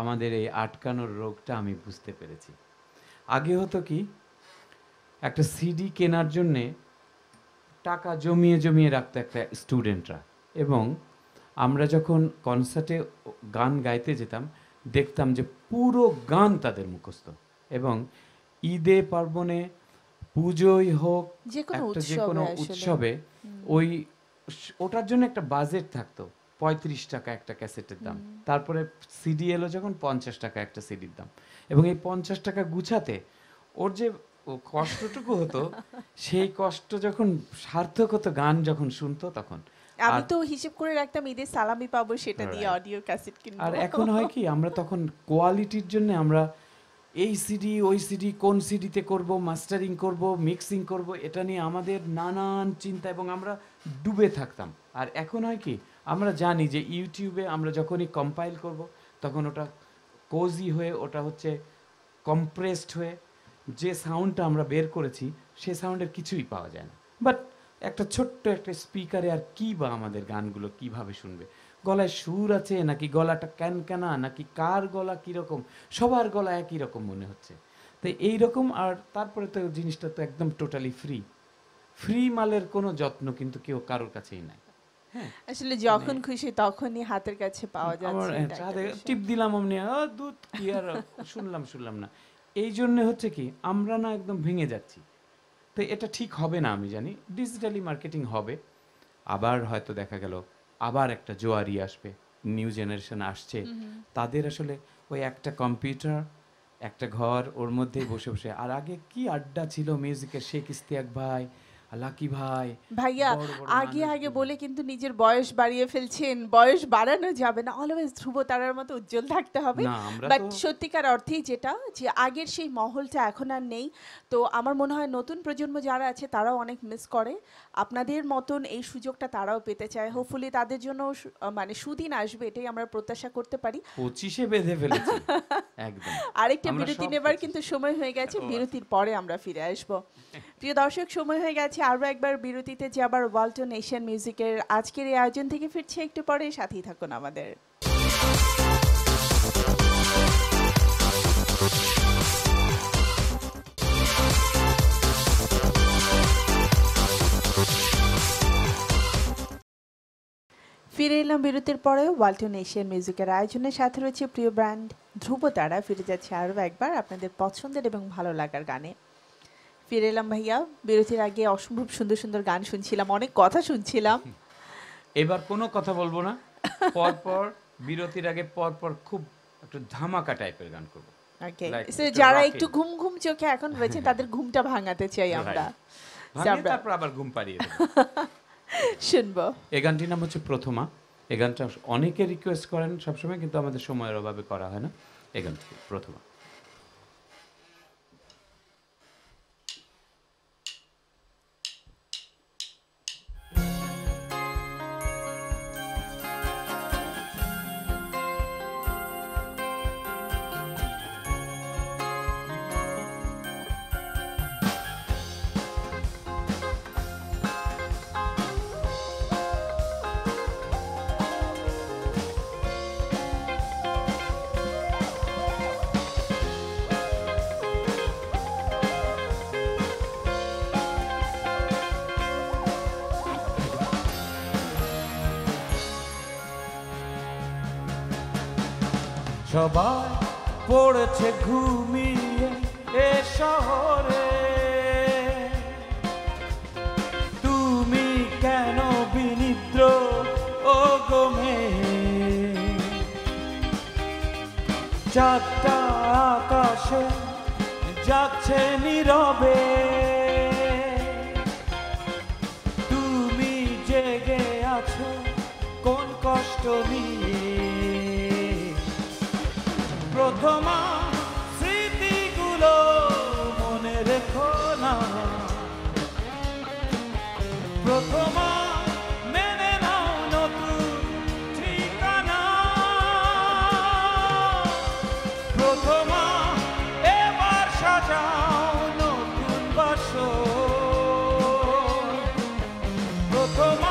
আমাদের এই আটকানোর রোগটা আমি বুঝতে পেরেছি। আগে হতো কি একটা সিডি কেনার জন্যে টাকা জমিয়ে জমিয়ে রাখতো একটা স্টুডেন্টরা, এবং আমরা যখন কনসার্টে গান গাইতে যেতাম দেখতাম যে পুরো গান তাদের মুখস্থ, এবং ঈদে পার্বণে পুজোই হোক যে কোনো উৎসবে ওই ওটার জন্য একটা বাজেট থাকতো ৩৫ টাকা একটা ক্যাসেটের দাম, তারপরে সিডি এলো যখন ৫০ টাকা একটা সিডির দাম, এবং এই ৫০ টাকা গুছাতে ওর যে কষ্টটুকু হতো সেই কষ্ট যখন সার্থক হতো গান যখন শুনতো তখন। আমি তো হিসাব করে রাখতাম ঈদে সালামি পাবো সেটা দিয়ে অডিও ক্যাসেট কিনবো, আর এখন হয় কি আমরা তখন কোয়ালিটির জন্য আমরা এই সিডি ওই সিডি কোন সিডিতে করব, মাস্টারিং করব, মিক্সিং করব, এটা নিয়ে আমাদের নানান চিন্তা এবং আমরা ডুবে থাকতাম। আর এখন হয় কি আমরা জানি যে ইউটিউবে আমরা যখনই কম্পাইল করব তখন ওটা কোজি হয়ে ওটা হচ্ছে কম্প্রেসড হয়ে যে সাউন্ডটা আমরা বের করেছি সে সাউন্ডের কিছুই পাওয়া যায় না। বাট একটা ছোট্ট একটা স্পিকারে আর কি বা আমাদের গানগুলো কিভাবে শুনবে, গলায় সুর আছে নাকি গলাটা ক্যানক্যানা নাকি কার গলা কীরকম, সবার গলা একই রকম মনে হচ্ছে, তো এইরকম। আর তারপরে তো জিনিসটা তো একদম টোটালি ফ্রি, ফ্রি মালের কোনো যত্ন কিন্তু কেউ কারোর কাছেই নাই। আসলে যখন খুশি তখনই হাতের কাছে পাওয়া যাচ্ছে, টিপ দিলাম আমি দুধ কি আর শুনলাম শুনলাম না, এই জন্য হচ্ছে কি আমরা না একদম ভেঙে যাচ্ছি। তো এটা ঠিক হবে না, আমি জানি ডিজিটালি মার্কেটিং হবে, আবার হয়তো দেখা গেল আবার একটা জোয়ারি আসবে, নিউ জেনারেশন আসছে, তাদের আসলে ওই একটা কম্পিউটার একটা ঘর ওর মধ্যেই বসে বসে। আর আগে কি আড্ডা ছিল মিউজিকের, শেখ ইস্তিয়াক ভাই, লাকি ভাই, ভাইয়া আগে আগে বলে কিন্তু নিজের বয়স বাড়িয়ে ফেলছেন, বয়স বাড়ানো যাবে না, অলওয়েজ ধ্রুব তারার মতো উজ্জ্বল থাকতে হবে। বাট সত্যিকার অর্থেই যেটা যে আগের সেই মহলটা এখন আর নেই, তো আমার মনে হয় নতুন প্রজন্ম যারা আছে তারাও অনেক মিস করে, আপনাদের মতন এই সুযোগটা তারাও পেতে চায়, হোপফুলি তাদের জন্য মানে সুদিন আসবে এটাই আমরা প্রত্যাশা করতে পারি। ২৫-এ বেঁধে ফেলেছি একদম, আরেকটা বিরতি নেবার কিন্তু সময় হয়ে গেছে, বিরতির পরে আমরা ফিরে আসবো। প্রিয় দর্শক সময় হয়ে গেছে আরও একবার বিরতিতে যাবার, ওয়ালটন এশিয়ান মিউজিকের আজকের এই আয়োজন থেকে ফিরছে একটু পরে, সাথেই থাকুন আমাদের। ফিরে এলাম বিরতির পরে ওয়ালটন এশিয়ান মিউজিকের আয়োজনে সাথে রয়েছে প্রিয় ব্র্যান্ড ধ্রুব তারা। ফিরে যাচ্ছে আরও একবার আপনাদের পছন্দের এবং ভালো লাগার গানে। ফিরে এলাম ভাইয়া, বিরতির আগে অসম্ভব সুন্দর সুন্দর গান শুনছিলাম, অনেক কথা শুনছিলাম। এবার কোনো কথা বলবো না, পরপর বিরতির আগে পরপর খুব একটু ধামাকা টাইপের গান করবো। যারা একটু ঘুম ঘুম চোখে এখন রয়েছে তাদের ঘুমটা ভাঙাতে চাই আমরা, তারপর আবার ঘুম পাড়িয়ে শুনবো। এই গানটির নাম হচ্ছে প্রথমা। এই গানটা অনেকে রিকোয়েস্ট করেন সবসময়, কিন্তু আমাদের সময়ের অভাবে করা হয় না। এই গানটি প্রথমা। সবাই পড়েছে ঘুমিয়ে এ শহরে, তুমি কেন বিনিদ্র ও গমে? চাঁদটা আকাশে যাচ্ছে নীরবে, তুমি জেগে আছো কোন কষ্ট নিয়ে? প্রথমা স্মৃতিগুলো মনে রেখো না, প্রথমা মেনে নাও নতুন ঠিকানা, প্রথমা এবার সাজাও নতুন বাসর, প্রথমা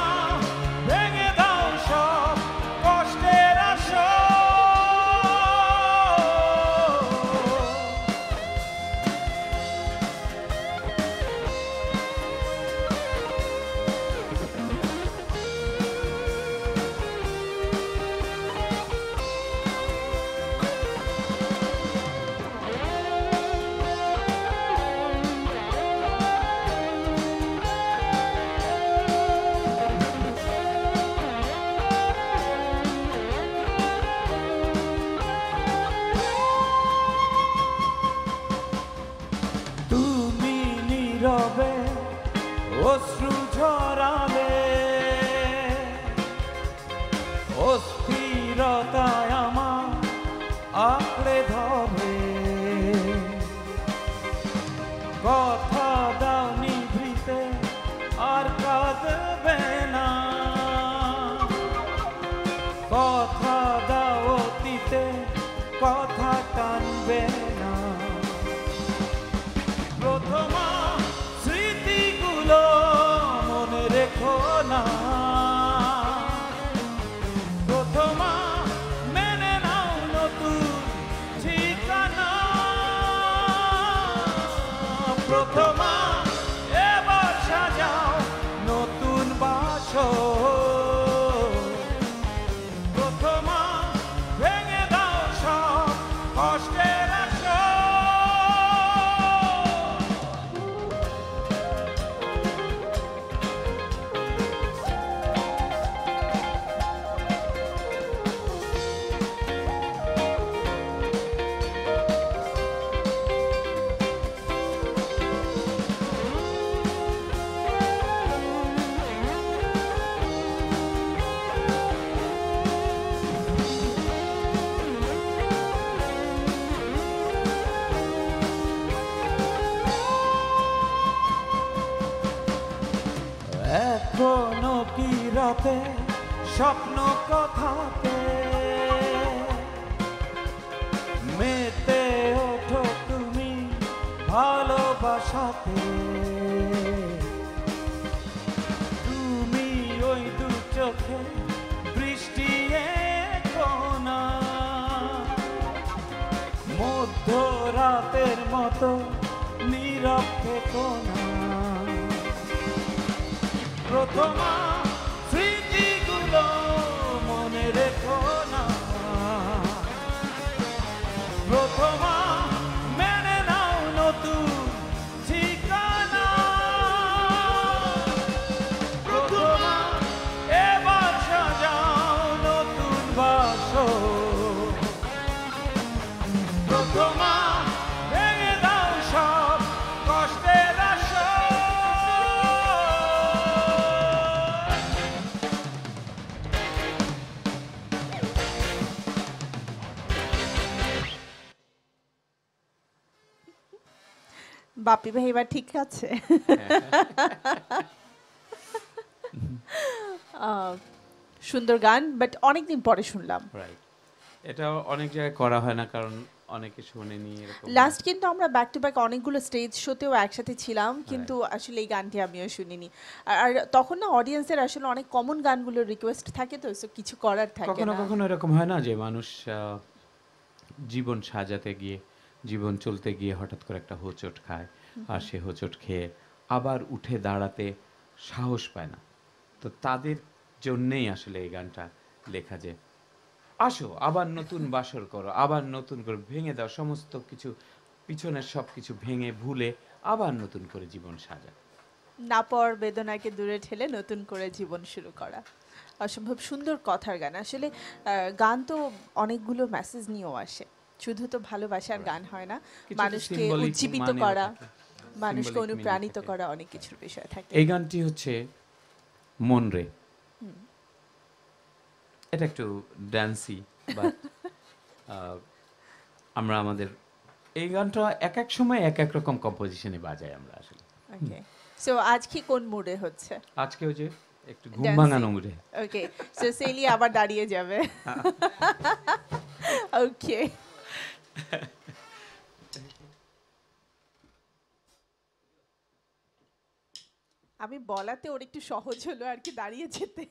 স্বপ্ন কথাতে মেতে ওঠো তুমি ভালোবাসাতে, তুমি ওই দু চোখে বৃষ্টি কোনা মধ্যরাতের মতো নীরব থেকো না। প্রথমা Lord बापी भाई बार ठीक आछे सुंदर गान बट अनेक दिन परे सुनलाम राइट एटा अनेक জায়গায় করা হয় না কারণ অনেকে শুনেনি এরকম লাস্ট কিন্তু আমরা ব্যাক টু ব্যাক অনেকগুলো স্টেজ শোতেও একসাথে ছিলাম কিন্তু আসলে এই গানটি আমিও শুনিনি আর তখন না অডিয়েন্সের আসলে অনেক কমন গানগুলো রিকোয়েস্ট থাকে তো সো কিছু করার থাকে না কখনো কখনো এরকম হয় না যে মানুষ জীবন সাজাতে গিয়ে জীবন চলতে গিয়ে হঠাৎ করে একটা হোঁচট খায় আর সে হোঁচট খেয়ে আবার উঠে দাঁড়াতে সাহস পায় না তো তাদের জন্যই আসলে এই গানটা লেখা যে আসো আবার নতুন বাসর করো আবার নতুন করে ভেঙে দাও সমস্ত কিছু পিছনের সব কিছু ভেঙে ভুলে আবার নতুন করে জীবন সাজা না পর বেদনাকে দূরে ঠেলে নতুন করে জীবন শুরু করা অসম্ভব সুন্দর কথার গান আসলে গান তো অনেকগুলো মেসেজ নিয়েও আসে শুধু তো ভালোবাসার গান হয় না মানুষকে উজ্জীবিত করা মানুষকে অনুপ্রাণিত করা অনেক কিছুর বিষয় থাকে এই গানটি হচ্ছে মন রে এটা একটু ডান্সি বাট আমরা আমাদের এই গানটা এক এক সময় এক এক রকম কম্পোজিশনে বাজাই আমরা আসলে ওকে সো আজকে কোন মুডে হচ্ছে আজকে ওই যে একটু ঘুম ভাঙানো মুডে ওকে সো সেলি আবার দাঁড়িয়ে যাবে ওকে अभी बोलाते और एक सहज हलो और कि दाड़िये जेते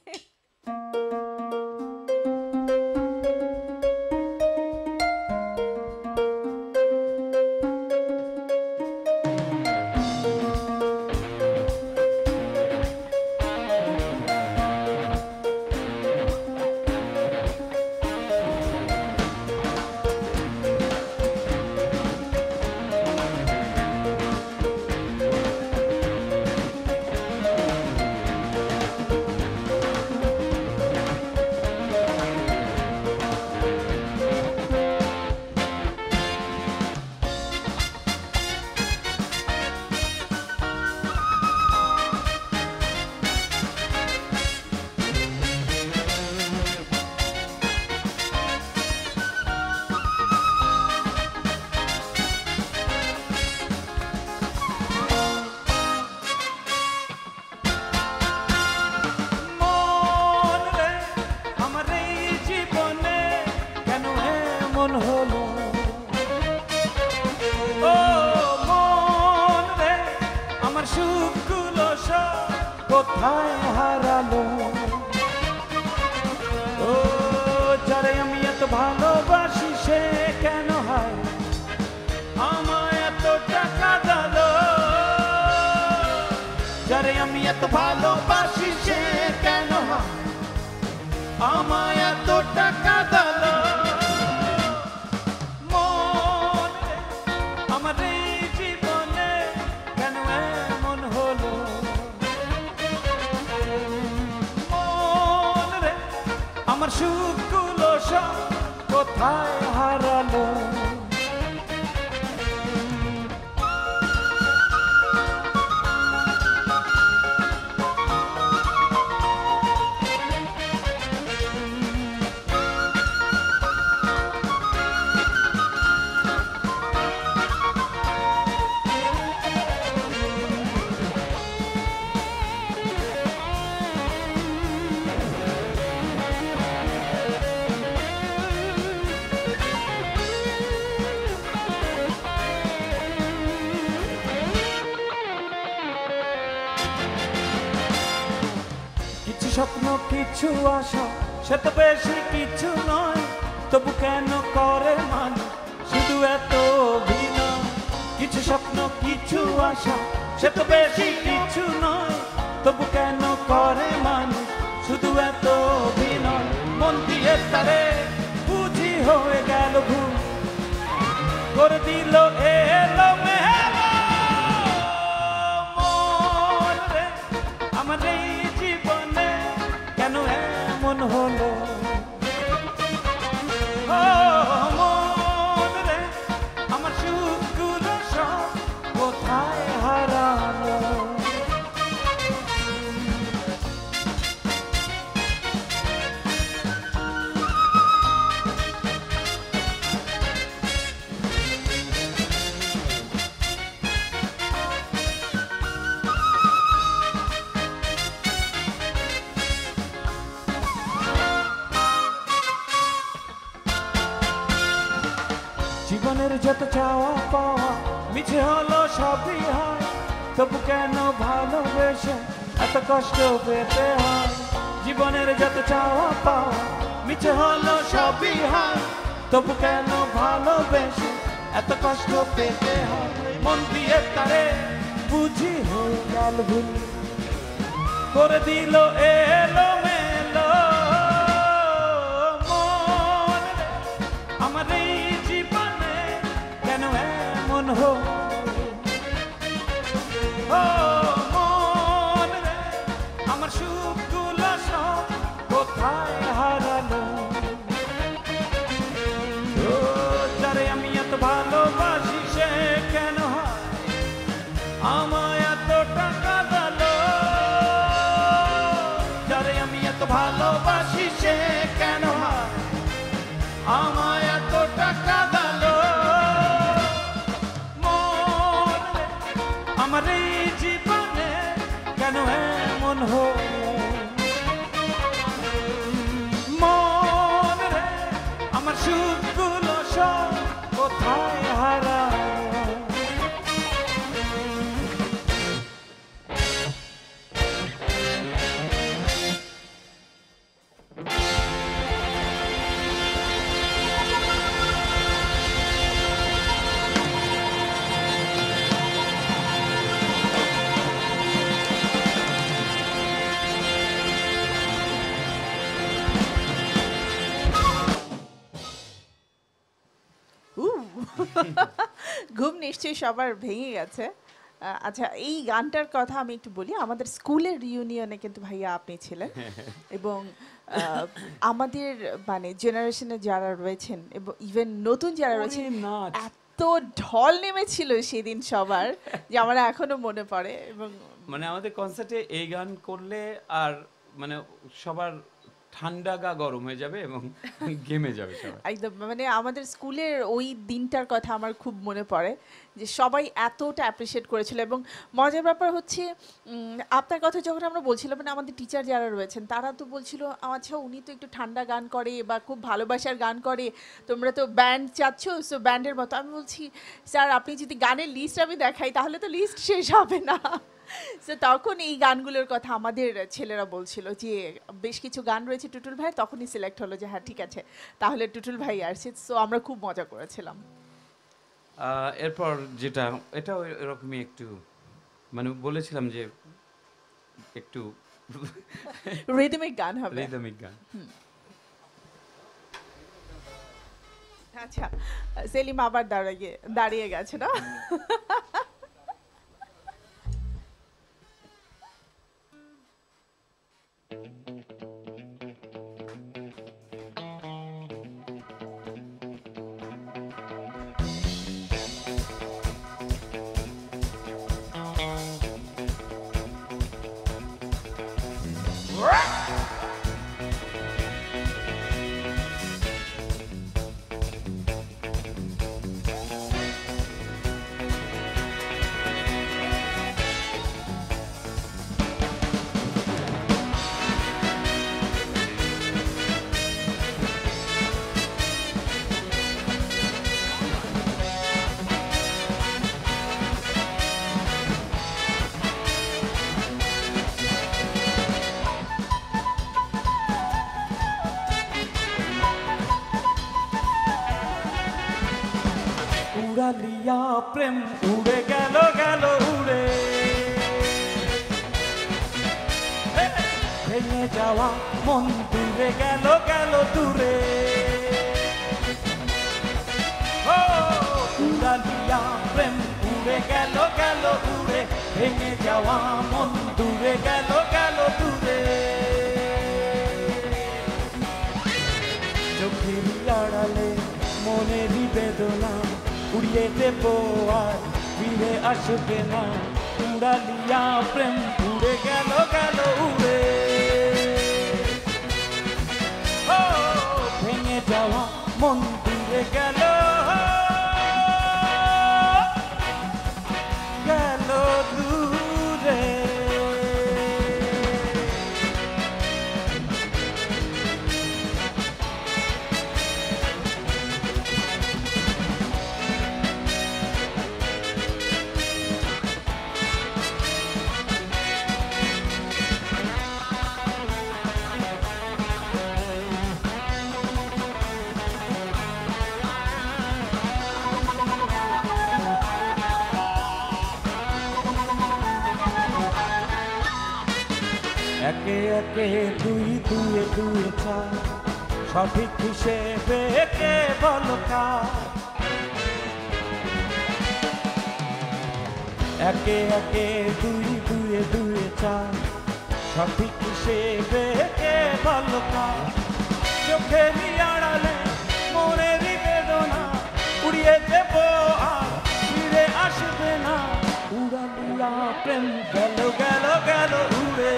मन दिए तारे बुझी हो गल भूल जत चावा पावा मिछे हलो सबी हाय तबु केन भालोबेशे एत कष्ट पेते हाय जीवनेर जत चावा पावा मिछे हलो सबी हाय तबु केन भालोबेशे एत कष्ट पेते हाय मन दिए तारे बुझी होई गाल भुल करे दिलो एलो मेलो मन आमारे हो मन रे आमार सुखगुलो सब कोथाय हारालो तारे आमी एत भालोबासी से केन आमाय एत टाका दिलो तारे आमी एत भालोबासी से केन आमाय एत टाका दिलो हमारे जीवन केन एमन होलो मन रे आमार सुखगुलो सब कोथाय हारालो। ঘুম নিশ্চয়ই সবার ভেঙে গেছে। আচ্ছা এই গানটার কথা আমি একটু বলি। আমাদের স্কুলের রিউনিয়নে কিন্তু ভাইয়া আপনি ছিলেন এবং আমাদের মানে জেনারেশনে যারা রয়েছেন এবং ইভেন নতুন যারা রয়েছেন এত ঢল নেমেছিল সেদিন সবার যে আমার এখনো মনে পড়ে। এবং মানে আমাদের কনসার্টে এই গান করলে আর মানে সবার ঠান্ডা গা গরম হয়ে যাবে এবং ঘেমে যাবে সবাই একদম। মানে আমাদের স্কুলের ওই দিনটার কথা আমার খুব মনে পড়ে যে সবাই এতটা অ্যাপ্রিশিয়েট করেছিল। এবং মজার ব্যাপার হচ্ছে আপনার কথা যখন আমরা বলছিলাম মানে আমাদের টিচার যারা রয়েছেন তারা তো বলছিল আচ্ছা উনি তো একটু ঠান্ডা গান করে বা খুব ভালোবাসার গান করে, তোমরা তো ব্যান্ড চাচ্ছ সো ব্যান্ডের মতো। আমি বলছি স্যার আপনি যদি গানের লিস্ট আমি দেখাই তাহলে তো লিস্ট শেষ হবে না। সো তখন এই গানগুলোর কথা আমাদের ছেলেরা বলছিল যে বেশ কিছু গান রয়েছে টুটুল ভাই, তখনই সিলেক্ট হলো যে হ্যাঁ ঠিক আছে তাহলে টুটুল ভাই আসছে। সো আমরা খুব মজা করেছিলাম। এরপর যেটা এটাও এরকমই একটু মানে বলেছিলাম যে একটু রিদমিক গান হবে, রিদমিক গান। আচ্ছা সেলিম আবার দাঁড়িয়ে গেছে না। उड़ालिया प्रेम उड़े गलो गलो उड़े भेंगे जावा मन दूरे गलो गलो दूरे। ভেঙে যাওয়া মন দূরে গেল গেল দূরে চোখের আড়ালে মনের বেদনা উড়িয়ে দেব আর ফিরে আসবে না উড়ালিয়া প্রেম উড়ে গেল গেল উড়ে ও ভেঙে যাওয়া মন দূরে গেল একে একে দুই দুয়ে দুয়ে চার সঠিক হিসেবে কে বলকার একে একে দুই দুয়ে দুয়ে চার সঠিক হিসেবে কে বলকার চোখে আড়ালে মনের বেদনা উড়িয়ে দেব আর ফিরে আসবে না উড়া উড়া প্রেম গেল গেল গেল উড়ে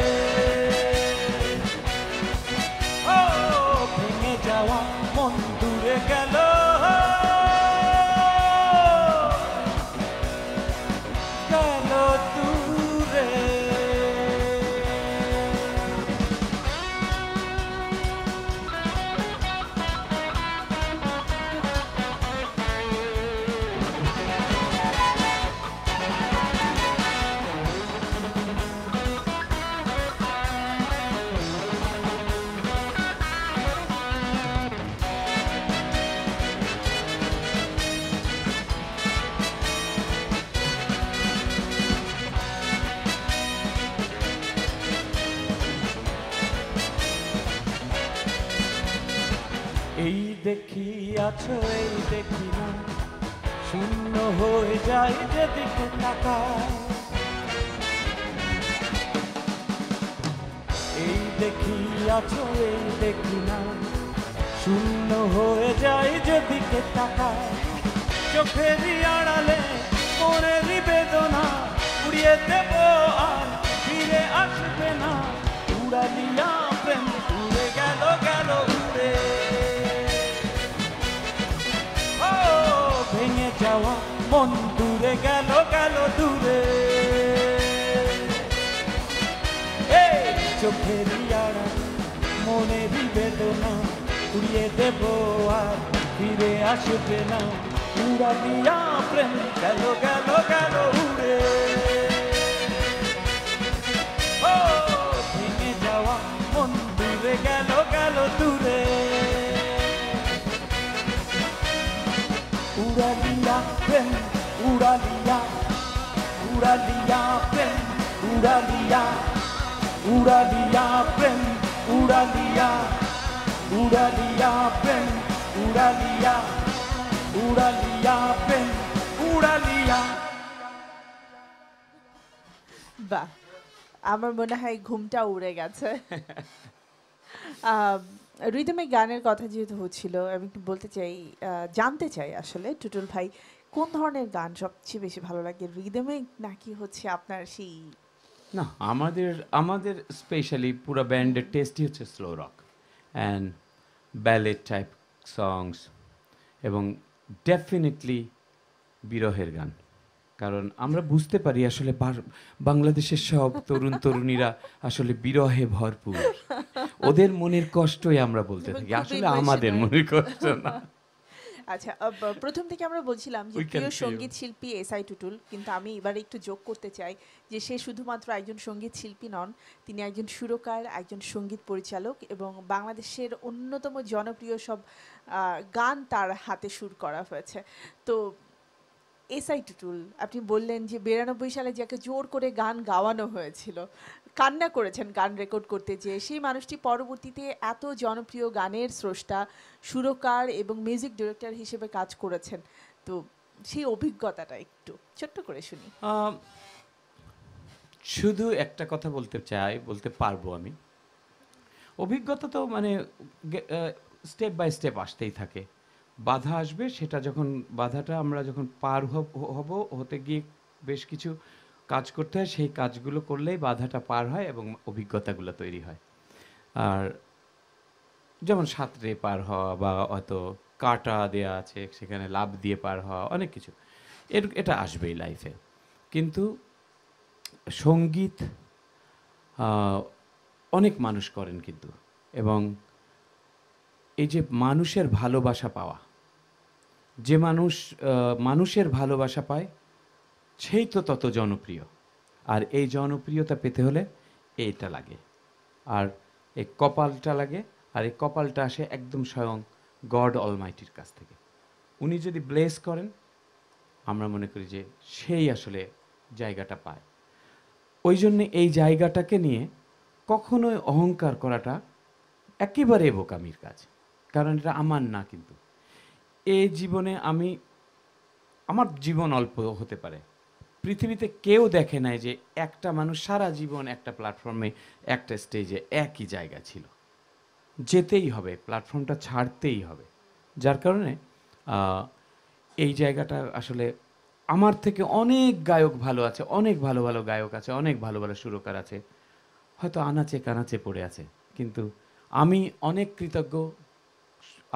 যাওয়া মন দূরে গেল গেল দূরে এই দেখি আছো এই দেখি না শূন্য হয়ে যায় যেদিকে তাকাই এই দেখি আছো এই দেখি না শূন্য হয়ে যায় যেদিকে তাকাই চোখের আড়ালে মনের বেদনা উড়িয়ে দেব আর ফিরে আসবে না উড়ালিয়া প্রেম উড়ে গেল গেল উড়ে ভেঙে যাওয়া মন দূরে গেল গেল দূরে এই চোখের আড়ালে মনের বেদনা উড়িয়ে দেব আর ফিরে আসবে না উড়ালিয়া প্রেম গেল গেল গেল উড়ে ও ভেঙে যাওয়া মন দূরে গেল গেল দূরে Uraliya, uraliya prem, uraliya, uraliya prem, uraliya, uraliya prem, uraliya, uraliya prem, uraliya. Ba, amar mone hoy ghumta ure geche. রিদমে গানের কথা যেহেতু হচ্ছিল আমি একটু বলতে চাই জানতে চাই আসলে টুটুল ভাই কোন ধরনের গান সবচেয়ে বেশি ভালো লাগে রিদমে নাকি হচ্ছে আপনার সেই না আমাদের আমাদের স্পেশালি পুরো ব্যান্ডের টেস্টই হচ্ছে slow rock and ballad type songs এবং ডেফিনেটলি বিরহের গান কারণ আমরা বুঝতে পারি আসলে বাংলাদেশের সব তরুণ তরুণীরা আসলে বিরহে ভরপুর ওদের মনের কষ্টই আমরা বলতে থাকি আসলে আমাদের মনের কষ্ট না আচ্ছা প্রথম থেকে আমরা বলছিলাম যে প্রিয় সঙ্গীত শিল্পী এস আই টুটুল কিন্তু আমি এবারে একটু যোগ করতে চাই যে সে শুধুমাত্র একজন সঙ্গীত শিল্পী নন তিনি একজন সুরকার একজন সঙ্গীত পরিচালক এবং বাংলাদেশের অন্যতম জনপ্রিয় সব গান তার হাতে সুর করা হয়েছে তো এস আই টুটুল আপনি বললেন যে ৯২ সালে যাকে জোর করে গান গাওয়ানো হয়েছিল কান্না করেছেন গান রেকর্ড করতে যেয়ে সেই মানুষটি পরবর্তীতে এত জনপ্রিয় গানের স্রষ্টা সুরকার এবং মিউজিক ডিরেক্টর হিসেবে কাজ করেছেন তো সেই অভিজ্ঞতাটা একটু ছোট্ট করে শুনি শুধু একটা কথা বলতে চাই, বলতে পারবো আমি, অভিজ্ঞতা তো মানে স্টেপ বাই স্টেপ আসতেই থাকে, বাধা আসবে, সেটা যখন বাধাটা আমরা যখন পার হব, হতে গিয়ে বেশ কিছু কাজ করতে হয়, সেই কাজগুলো করলেই বাধাটা পার হয় এবং অভিজ্ঞতাগুলো তৈরি হয়। আর যেমন সাঁতরে পার হওয়া বা অত কাটা দেয়া আছে সেখানে লাভ দিয়ে পার হওয়া, অনেক কিছু, এটা আসবেই লাইফে। কিন্তু সঙ্গীত অনেক মানুষ করেন কিন্তু, এবং এই যে মানুষের ভালোবাসা পাওয়া, যে মানুষের ভালোবাসা পায় সেই তো তত জনপ্রিয়, আর এই জনপ্রিয়তা পেতে হলে এইটা লাগে, আর এই কপালটা লাগে, আর এই কপালটা আসে একদম স্বয়ং গড অলমাইটির কাছ থেকে। উনি যদি ব্লেস করেন, আমরা মনে করি যে সেই আসলে জায়গাটা পায়। ওই জন্যে এই জায়গাটাকে নিয়ে কখনোই অহংকার করাটা একেবারে বোকামির কাজ, কারণ এটা আমার না। কিন্তু এই জীবনে আমার জীবন অল্প হতে পারে, পৃথিবীতে কেউ দেখে নাই যে একটা মানুষ সারা জীবন একটা প্ল্যাটফর্মে, একটা স্টেজে একই জায়গা ছিল, যেতেই হবে, প্ল্যাটফর্মটা ছাড়তেই হবে। যার কারণে এই জায়গাটা আসলে আমার থেকে অনেক গায়ক ভালো আছে, অনেক ভালো ভালো গায়ক আছে, অনেক ভালো ভালো সুরকার আছে, হয়তো আনাচে কানাচে পড়ে আছে, কিন্তু আমি অনেক কৃতজ্ঞ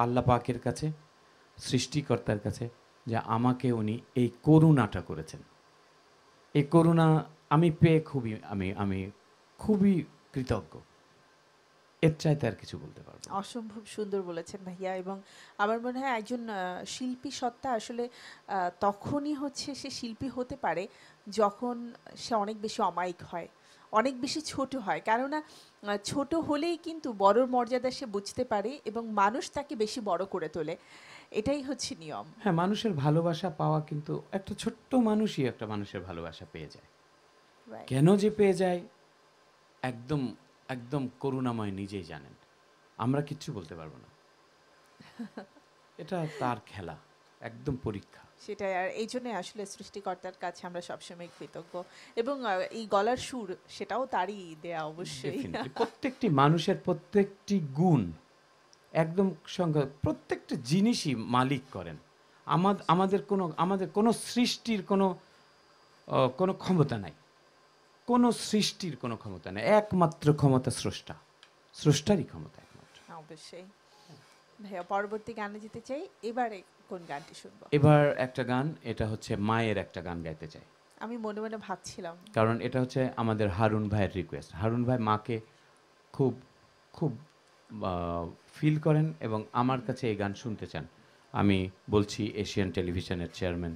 আল্লাহ পাকের কাছে, সৃষ্টিকর্তার কাছে, যে আমাকে উনি এই করুণাটা করেছেন। এই করুণা আমি পেয়ে খুবই আমি খুবই কৃতজ্ঞ। এর চাইতে আর কিছু বলতে পারবো। অসম্ভব সুন্দর বলেছেন ভাইয়া, এবং আমার মনে হয় একজন শিল্পী সত্তা আসলে তখনই হচ্ছে সে শিল্পী হতে পারে যখন সে অনেক বেশি অমায়িক হয়, অনেক বেশি ছোট হয়, কেননা ছোট হলেই কিন্তু বড়োর মর্যাদা সে বুঝতে পারে এবং মানুষ তাকে বেশি বড় করে তোলে, এটাই হচ্ছে নিয়ম। হ্যাঁ, মানুষের ভালোবাসা পাওয়া, কিন্তু একটা ছোট্ট মানুষই একটা মানুষের ভালোবাসা পেয়ে যায়, কেন যে পেয়ে যায় একদম একদম করুণাময় নিজেই জানেন, আমরা কিচ্ছু বলতে পারবো না, এটা তার খেলা, একদম পরীক্ষা সেটাই। আর এই জন্য আসলে সৃষ্টিকর্তার কাছে আমরা সবসময় কৃতজ্ঞ, এবং এই গলার সুর সেটাও তারই দেয়া। অবশ্যই প্রত্যেকটি মানুষের প্রত্যেকটি গুণ একদম সংখ্যা, প্রত্যেকটা জিনিসই মালিক করেন, আমাদের কোনো সৃষ্টির কোনো ক্ষমতা নাই, কোনো সৃষ্টির কোনো ক্ষমতা নাই, একমাত্র ক্ষমতা স্রষ্টারই ক্ষমতা একমাত্র। অবশ্যই ভাইয়া, পরবর্তী গানে যেতে চাই, এবারে কোন গানটি শুনবো? এবার একটা গান, এটা হচ্ছে মায়ের একটা গান গাইতে চাই। আমি মনে মনে ভাবছিলাম, কারণ এটা হচ্ছে আমাদের হারুন ভাইয়ের রিকোয়েস্ট। হারুন ভাই মাকে খুব খুব ফিল করেন এবং আমার কাছে এই গান শুনতে চান। আমি বলছি এশিয়ান টেলিভিশনের চেয়ারম্যান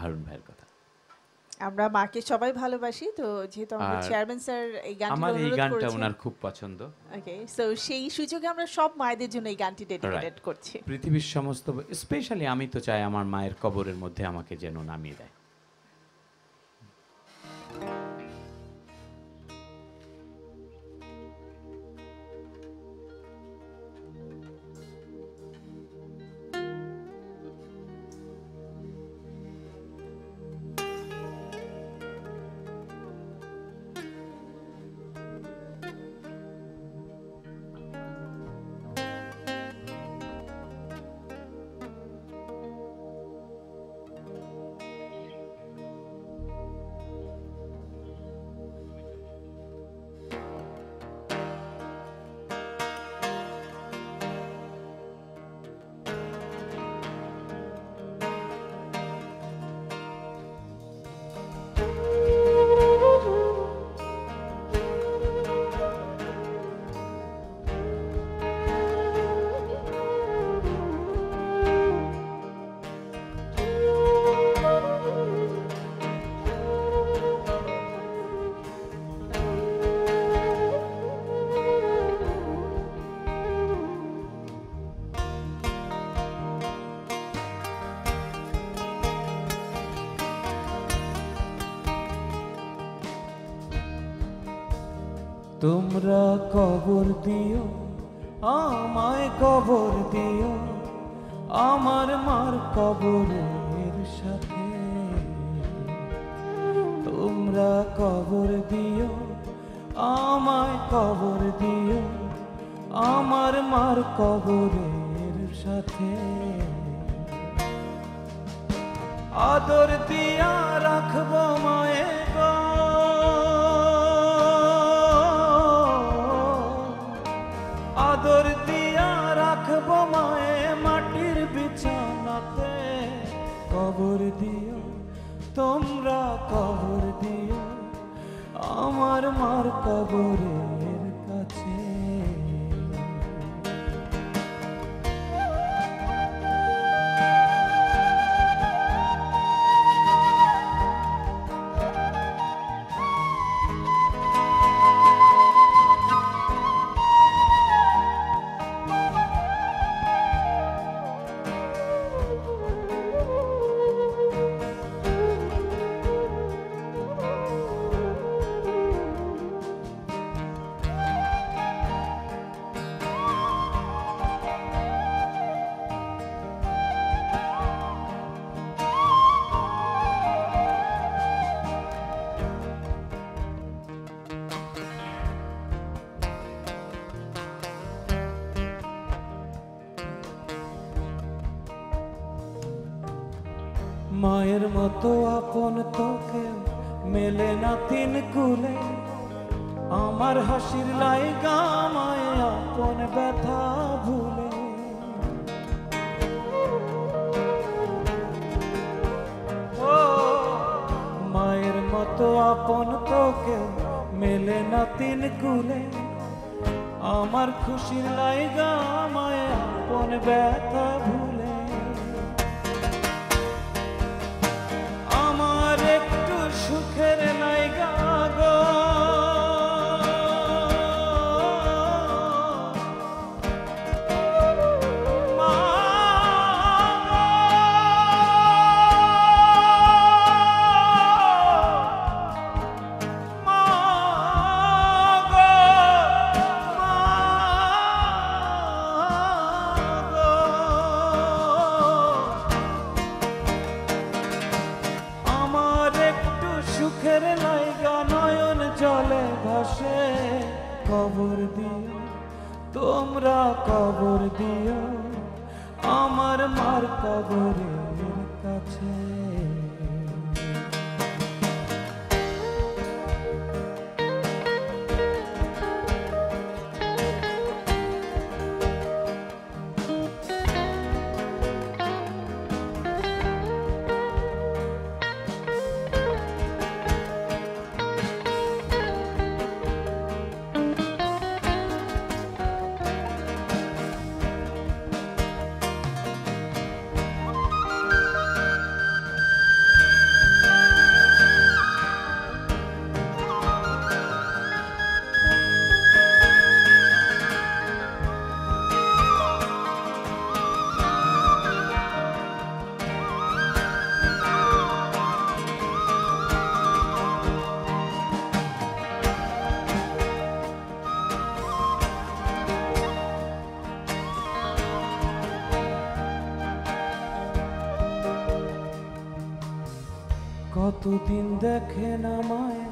হারুন ভাইয়ের কথা। আমরা মাকে সবাই ভালোবাসি, তো যেহেতু আমাদের চেয়ারম্যান স্যার এই গানটি অনুরোধ করেছেন, আমার এই গানটা ওনার খুব পছন্দ। ওকে, সো সেই সুযোগে আমরা সব মায়েদের জন্য এই গানটি ডেডিকেট করছি। পৃথিবীর সমস্ত, স্পেশালি আমি তো চাই আমার মায়ের কবরের মধ্যে আমাকে যেন নামিয়ে দেয়। তোমরা কবর দিও, আমায় কবর দিও, আমার মার কবরের সাথে। তোমরা কবর दियो आमाय कबर दियो आमार मार कबरेर साथे आदर दिया राखबो माये गो आदर दिया राखबो माये माटिर बिछानाते कबर दियो तोमरा कबर दियो आमार मार कबरेर काछे मायर मतो आपन तोके मेले ना तीन कुले आमार हासिर लायगा माये आपन व्यथा भूले मायर मतो आपन तोके मेले ना तीन कुले आमार खुशिर लायगा माये आपन व्यथा भूले कबर दियो तोमरा कबर दियो आमार मार कबरेर काछे कतदिन देखे ना माये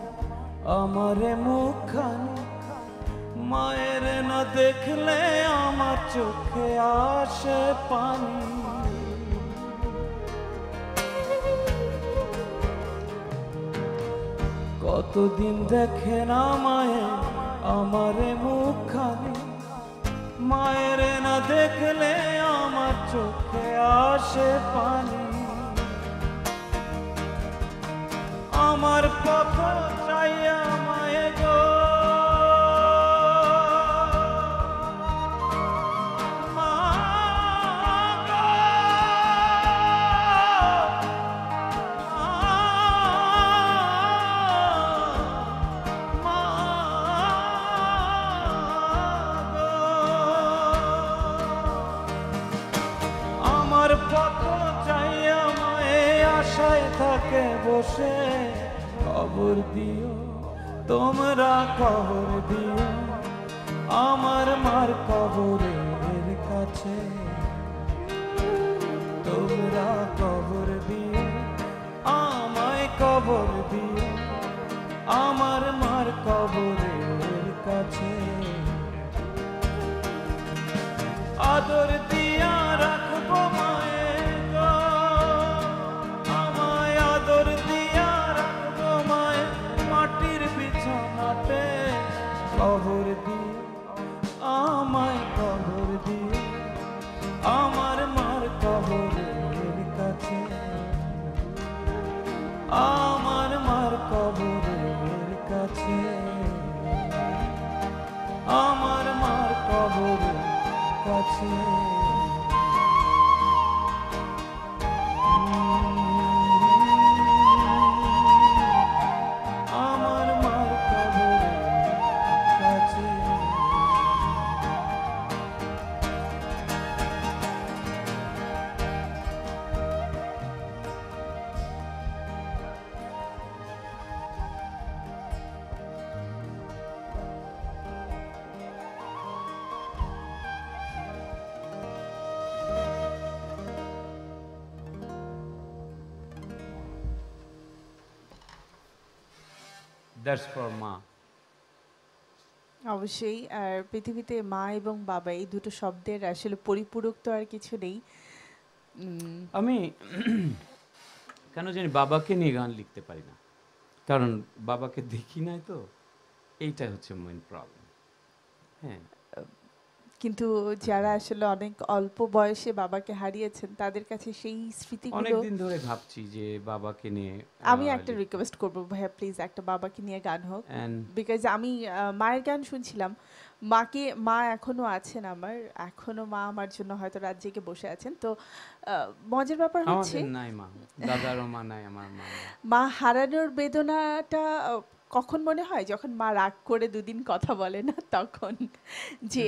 आमारे मुखखानी मायर ना देखले आमार चोखे आशे पानी कतदिन देखे ना माये आमारे मुखखानी मायर ना देखले आमार चोखे आशे पानी आमार पथ चाइया माये गो मा गो मा गो आमार पथ चाइया माये आशाय थाके बोशे कबर दियो तोमरा कबर दियो आमार मार कबरेर काछे तोमरा कबर दियो आमाय कबर दियो आमार मार कबरेर काछे आदर दिया राखबो माये गो आमाय आदर दिया राखबो माये माटिर बिछानाते कबर दिए आमाय कबर दिए आमार मार कबरेर काछे आमार मार कबरेर आमार माর কবরের কাছে আমার মার কবরের কাছে That's for Ma. अवश्य आर पृथ्वी ते माँ एवं बाबा ये दो तो शब्द हैं राशल परिपूरक तो आर किचु नहीं। अमी कहनो जाने बाबा के निगान लिखते पारी ना कारण बाबा के देखी ना है तो ये टाइप होते हैं मेन प्रॉब्लम हैं। किंतु ज़्यादा राशल अनेक अल्पो बॉयसे बाबा के हारी अच्छें तादर कैसे शेही स्वीटी गुलो अनेक दिन धोरे भाप चीजे बाबा के ने आमी एक टर रिक्वेस्ट कर बोले प्लीज एक टर बाबा के ने गान हो बिकॉज़ आमी मायर गान सुन चिलम माँ के माँ एकोनो आच्छे ना मर एकोनो माँ मर जुन्नो है तो राज्य के बोशे आच्छें तो मौजूद बापर होच्छे नहीं माँ दादारो माँ नहीं हमार माँ माँ हारानोर बेदोना टा कौन मने है जोखन माँ राग कोडे दो दिन कथा बोले ना ताकौन जे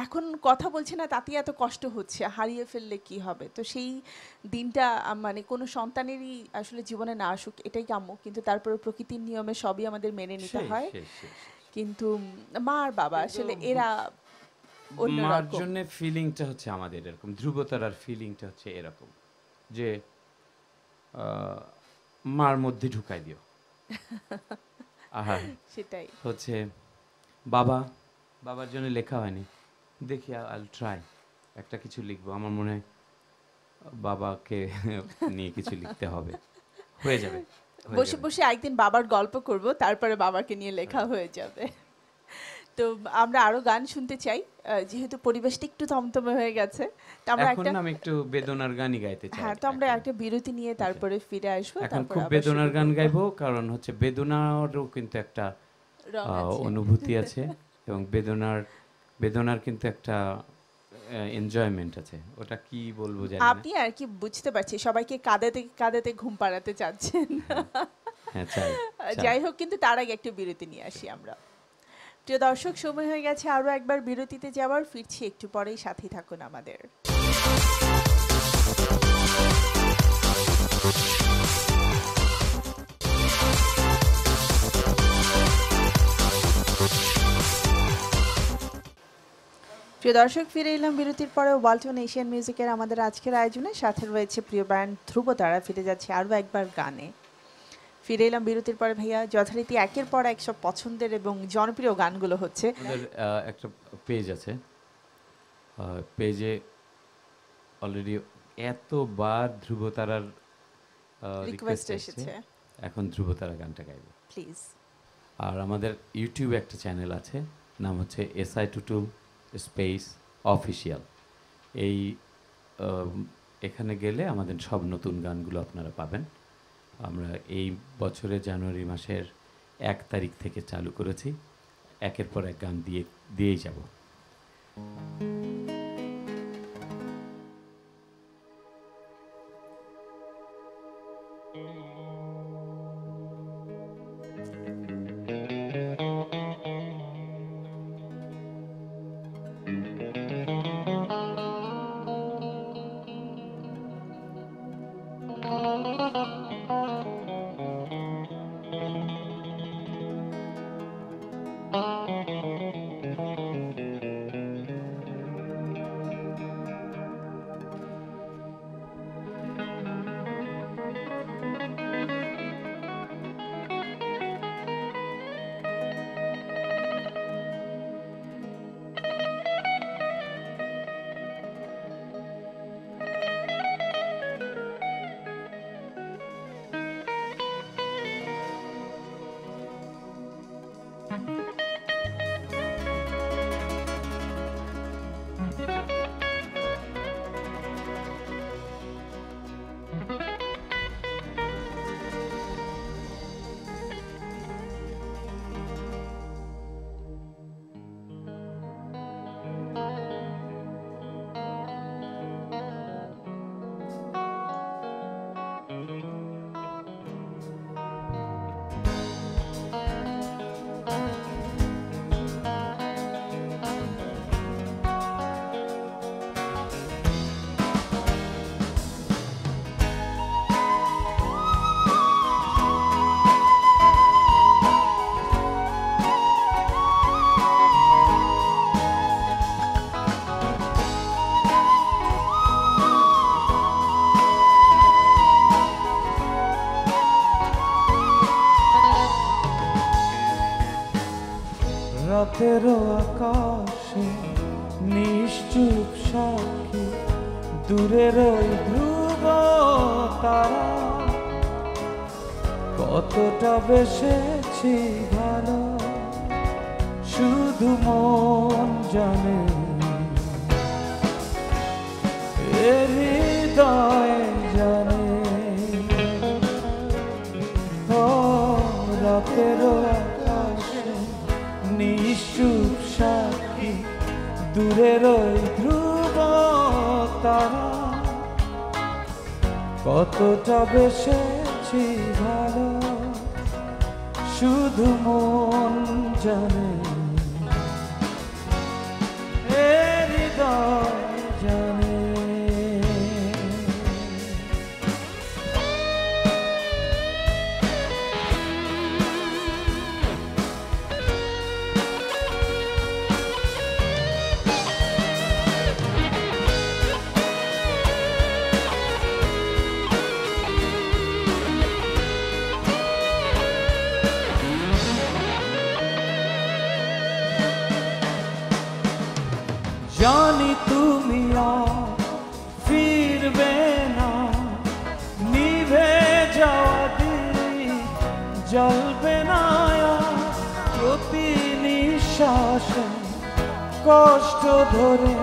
एकोन कथा बोलचे ना तातिया तो कष्ट होच्छे हारिये फिल्ले की होबे तो शेही दिन टा माने कोनो शौंतानेरी आशुले जीवने ना आशुक इटे यामो किंतु तार पर प्रकृति नियमे शब्बी हमादेर मेने निता है किंतु मार बाबा आशुले एरा मार जोने फीलिंग टा होच्छे हमादेर रकम ध्रुव तारार फीलिंग टा होच्छे एरा रकम जे मार मध्य ढुकाई दियो शिताई होते बाबा बाबा जो ने लिखा है नहीं देखिया I'll try एक टा किचु लिख बामा मुने बाबा के नहीं किचु लिखते होगे हुए जावे बोशी बोशी एक दिन बाबा के गॉल्प करवो तार पर बाबा के नहीं लिखा हुए जावे तो आम्रा आरो गान सुनते चाहिए जिहेतु परिवेष्टिक तो हम तो में है क्या से तो आम्रा एक ना एक तो बेदोनर गानी गाये थे हाँ तो आम्रा एक तो बीरुती नहीं है तार परे फिर आश्वत अकन खूब बेदोनर गान गाये बो कारण होते बेदोना और किंतु एक टा अनुभूति आचे एवं बेदोनर किंतु एक टा enjoyment आते हैं उटा की बोल बुझाएं आपने यार कि बुझते बच्चे शब्द के कादे ते घूम पा रहते चाचे जाए हो किंतु तारा एक तो बिरुती नहीं आशी आम्रा जो दर्शक समय हो गया है आरो एक बार बिरुती ते जावर फिर ची एक चुपारे साथी था कुना मदेर जो दर्शक फिर इलाम बिरुतीर पड़े वाल्टन एशियन म्यूजिक के आमदर आज के रायजुने साथी रहे चे प्रिय बैंड ध्रुबो तारा फिर जाचे आरो एक बार गाने फिर इलाम बिरुतिर पर भैया ज्योतिरिति आखिर पढ़ा एक शब्द पसंद दे रे बंग जॉनप्रियो गान गुलो होते हैं उधर एक शब्द पेज आते हैं पेजे ऑलरेडी ऐतो बार ध्रुबो तारा रिक्वेस्ट है अखंड ध्रुबो तारा गान टकाएगा प्लीज और हमारे यूट्यूब एक चैनल आते हैं नाम होते हैं S I Tutul Official ये इखने गेले हमारे शब्द नोटुन गान गुलो अपना रपाबन আমরা এই বছরে জানুয়ারি মাসের 1 তারিখ থেকে চালু করেছি একের পর এক গান দিয়েই যাব রাতেরও আকাশে নিশ্চুপ সাক্ষী দূরের ওই ধ্রুব তারা, কতটা বেসেছি ভালো শুধু মন জানে। হৃদয় জানে রাতেরও নিশ্চুপ সাক্ষী দূরের ওই ধ্রুব তারা, কতটা বেসেছি ভালো শুধু মন জানে। হৃদয় জানে जानी তুমি ফিরবে না, নিভে যাওয়া দিন জ্বলবে না প্রতি নিঃশ্বাসে, কষ্ট ধরে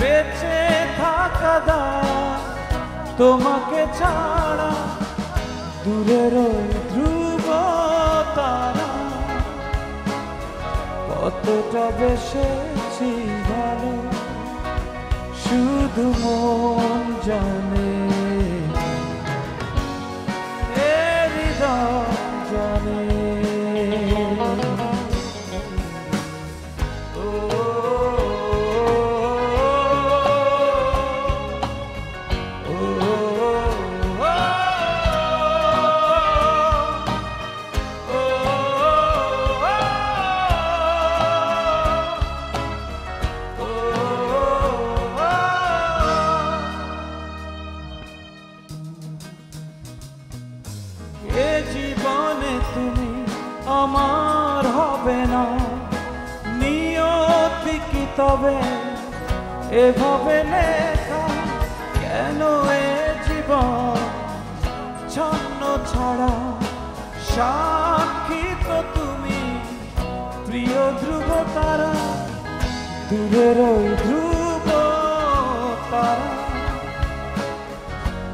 বেঁচে থাকা দায় তোমাকে ছাড়া। দূরের ওই ধ্রুব তারা, কতটা বেসেছি ভালো শুধু মন জানে। হৃদয় জানে তবে এভাবে লেখা কেন এ জীবন ছন্ন ছাড়া। সাক্ষী তো তুমি প্রিয় ধ্রুব তারা, দূরের ওই ধ্রুব তারা,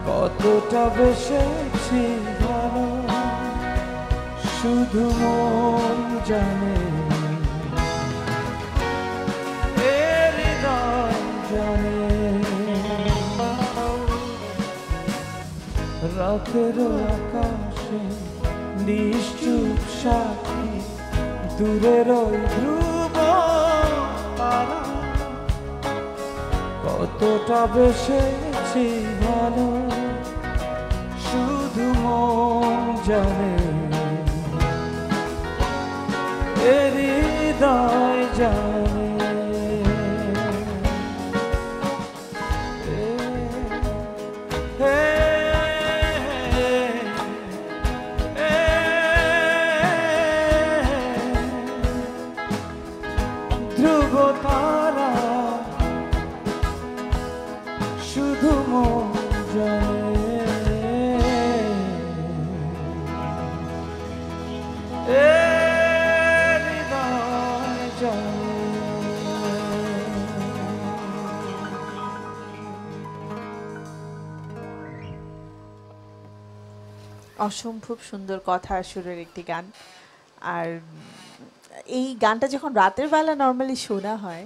কতটা বেসেছি ভালো শুধু মন জানে। রাতের আকাশে নিশ্চুপ সাক্ষী দূরের ওই ধ্রুব তারা, কতটা বেসেছি ভালো শুধু মন জানে। হৃদয় জানে অসম্ভব সুন্দর কথা সুরের একটি গান। আর এই গানটা যখন রাতের বেলা নর্মালি শোনা হয়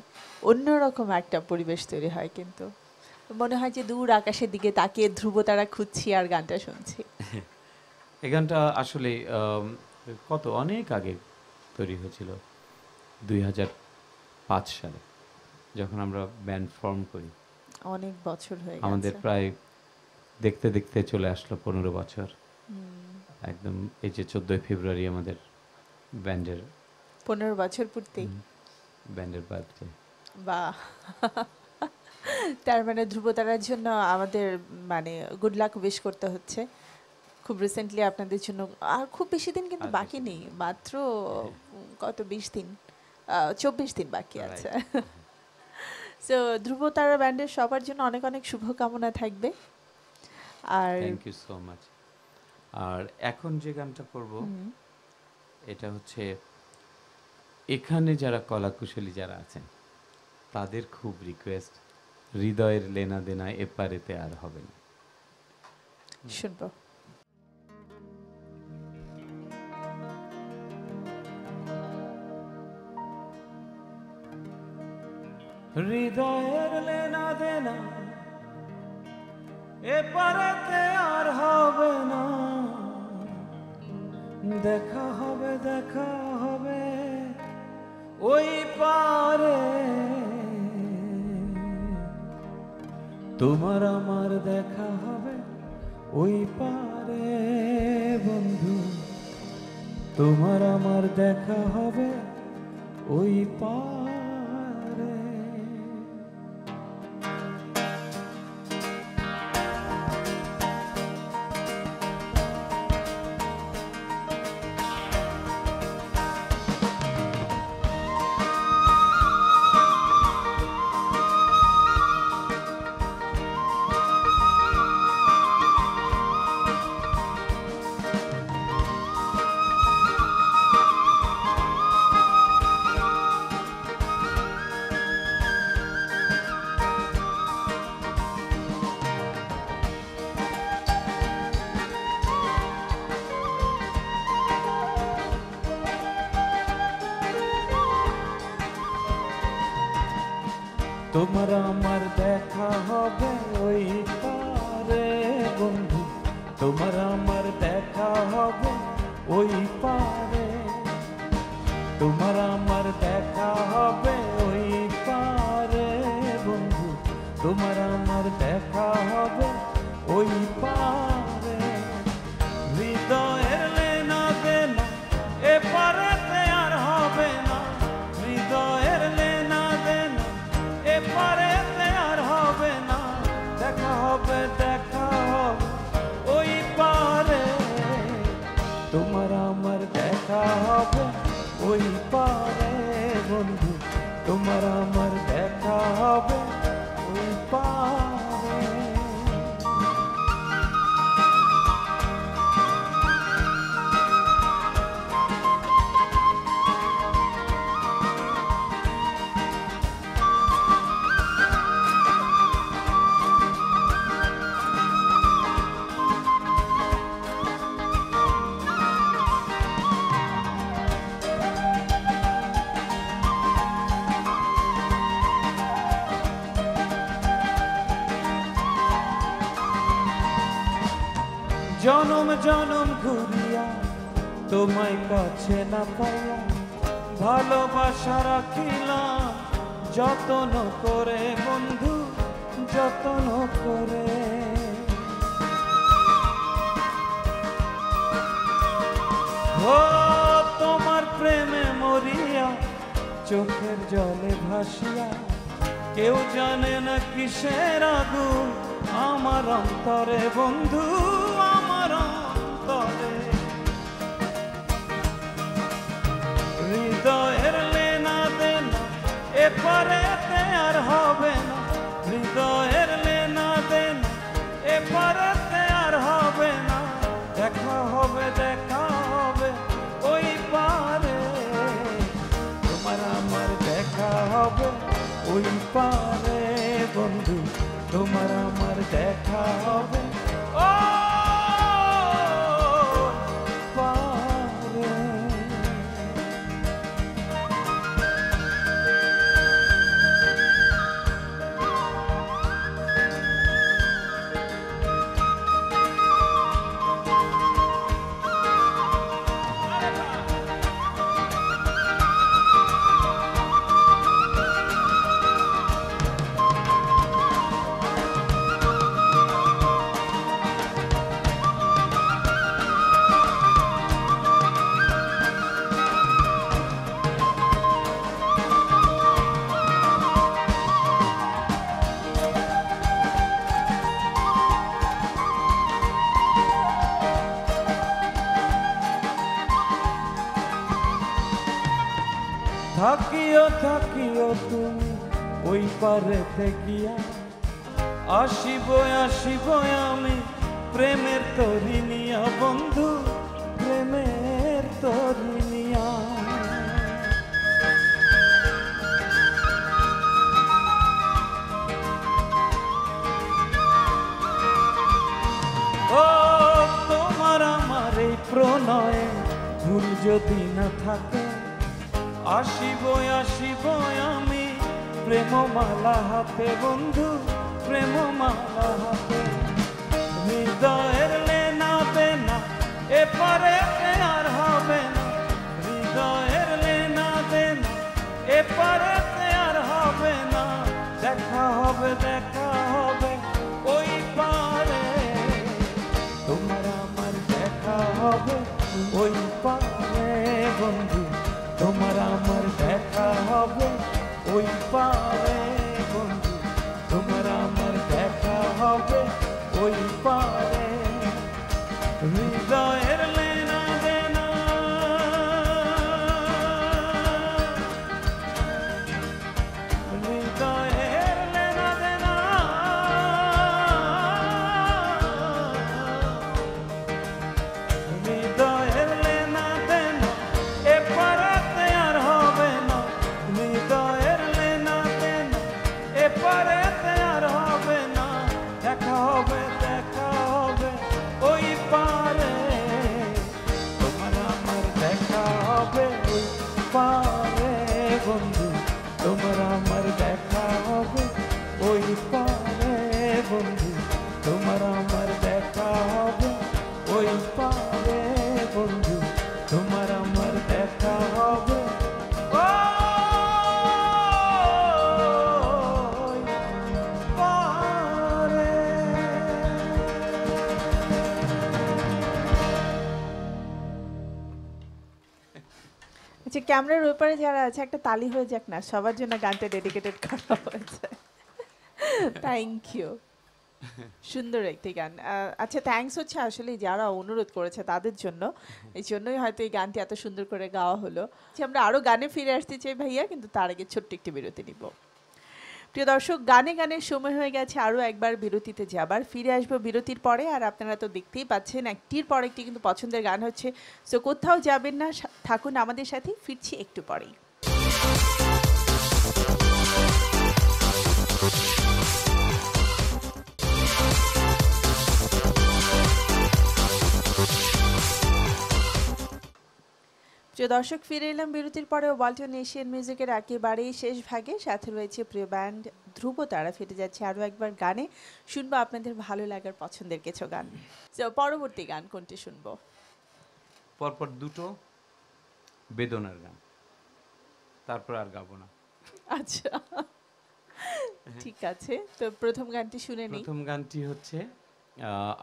অন্যরকম একটা পরিবেশ তৈরি হয়, কিন্তু মনে হয় যে দূর আকাশের দিকে তাকিয়ে ধ্রুব তারা খুঁজছি আর গানটা শুনছি। এই গানটা আসলে কত অনেক আগে তৈরি হয়েছিল, 2005 সালে যখন আমরা ব্যান্ড ফর্ম করি। অনেক বছর হয়ে গেছে আমাদের, প্রায় দেখতে দেখতে চলে আসলো 15 বছর। একদম এই যে 14 ফেব্রুয়ারি আমাদের ব্যান্ডের 15 বছর পূর্তিই ব্যান্ডের বার্থডে। বাহ, তার মানে ধ্রুব তারার জন্য আমাদের মানে গুড লাক উইশ করতে হচ্ছে। খুব রিসেন্টলি আপনাদের জন্য আর খুব বেশি দিন কিন্তু বাকি নেই, মাত্র কত 24 দিন বাকি আছে। সো ধ্রুব তারা ব্যান্ডের সবার জন্য অনেক অনেক শুভকামনা থাকবে। আর থ্যাংক ইউ সো মাচ। আর এখন যে গানটা করব এটা হচ্ছে এখানে যারা কলাকুশলী যারা আছেন তাদের খুব রিকোয়েস্ট, হৃদয়ের লেনা দেনা এপারেতে আর হবে না। শুনবো হৃদয়ের লেনা দেনা এপারেতে আর হবে না, দেখা হবে ওই পারে। তোমার আমার দেখা হবে ওই পারে বন্ধু, তোমার আমার দেখা হবে ওই পারে। তোমার আমার দেখা হবে ওই পারে বন্ধু, তোমার আমার দেখা হবে ওই পারে, তোমার আমার দেখা হবে ওই পারে বন্ধু, তোমার আমার দেখা হবে ওই পারে। হৃদয়ের লেনা দেনা এপারে আর হবে না, হৃদয়ের লেনা দেনা এপারে আর হবে না, দেখা হবে ওই পারে। তোমার আমার দেখা হবে ওই পারে বন্ধু, তোমার আমার দেখা হবে ওই পারে। জনম জনম ঘুরিয়া তোমায় কাছে না পাইয়া ভালোবাসা রাখিলাম যতন করে বন্ধু, যতন করে। ও তোমার প্রেমে মরিয়া চোখের জলে ভাসিয়া কেউ জানে না কিসের আগুন আমার অন্তরে বন্ধু, আমার অন্তরে। হৃদয়ের লেনা দেনা এপারেতে আর হবে না, হৃদয়ের লেনা দেনা এপারেতে আর হবে না, দেখা হবে ওই পারে। তোমার আমার দেখা হবে ওই পারে বন্ধু, তোমার আমার দেখা হবে। Oh থাকিও থাকিও তুমি ওই পারেতে গিয়া আসিব আসিব আমি প্রেমের তরি নিয়া বন্ধু প্রেমের তরি নিয়া ও তোমার আমার এই প্রণয়ে ভুল যদি না থাকে आशिबो आशिबो आमी प्रेमो माला हाथे बंधु प्रेमो माला हाथे हृदयेर लेना देना ए पारे प्यार हावे ना हृदयेर लेना देना ए पारे प्यार हावे ना देखा होबे ओई पारे तोमार आमार देखा होबे ओई पारे बंधु तुम्हारा मर देखा होबे ओई पारे बंधु तुम्हारा मर देखा होबे ओई पारे हृदयेर लेना देना हृदयेर लेना देना हृदयेर लेना देना ए कैमरार ओपारे जारा आछे एक ताली हो जाक ना सबार जोन्नो गानटा डेडिकेटेड करा होयेछे थैंक यू सुंदर एक गान अच्छा थैंक्स होच्छे आसले जारा अनुरोध करेछे तादेर जोन्नो एई जोन्नोई हयतो एई गानटी एत सुंदर करे गावा हलो आमरा आरो गाने फिरे आसते चाइ भैया किन्तु तार आगे छोट्ट एकटि बिरति निब प्रिय दर्शक गाने गाने समय हो गेछे आरो एकबार बिरतिते जाबार फिरे आसबो बिरतिर परे और आपनारा तो देखतेई पाच्छेन एकटिर पर एकटि किन्तु पछंदेर गान होच्छे सो कोथाओ जाबेन ना थाकुन आमादेर साथे फिरछि एकटु परेई जो दर्शक फिरे एलाम बिरतिर परे वाल्टन एशियन म्यूजिकेर एकेबारे शेष भागे साथे रयेछे प्रिय बैंड ध्रुब तारा फिरे जाच्छे आरो एकबार गाने शुनबो आपनादेर भालो लागार पछंदेर किछु गान सो परवर्ती गान कोनटी शुनबो परपर दुटो बेदनार गान तारपर आर गाबो ना अच्छा ठीक आछे तो प्रथम गानटी शुने नेই प्रथम गानटी होच्छे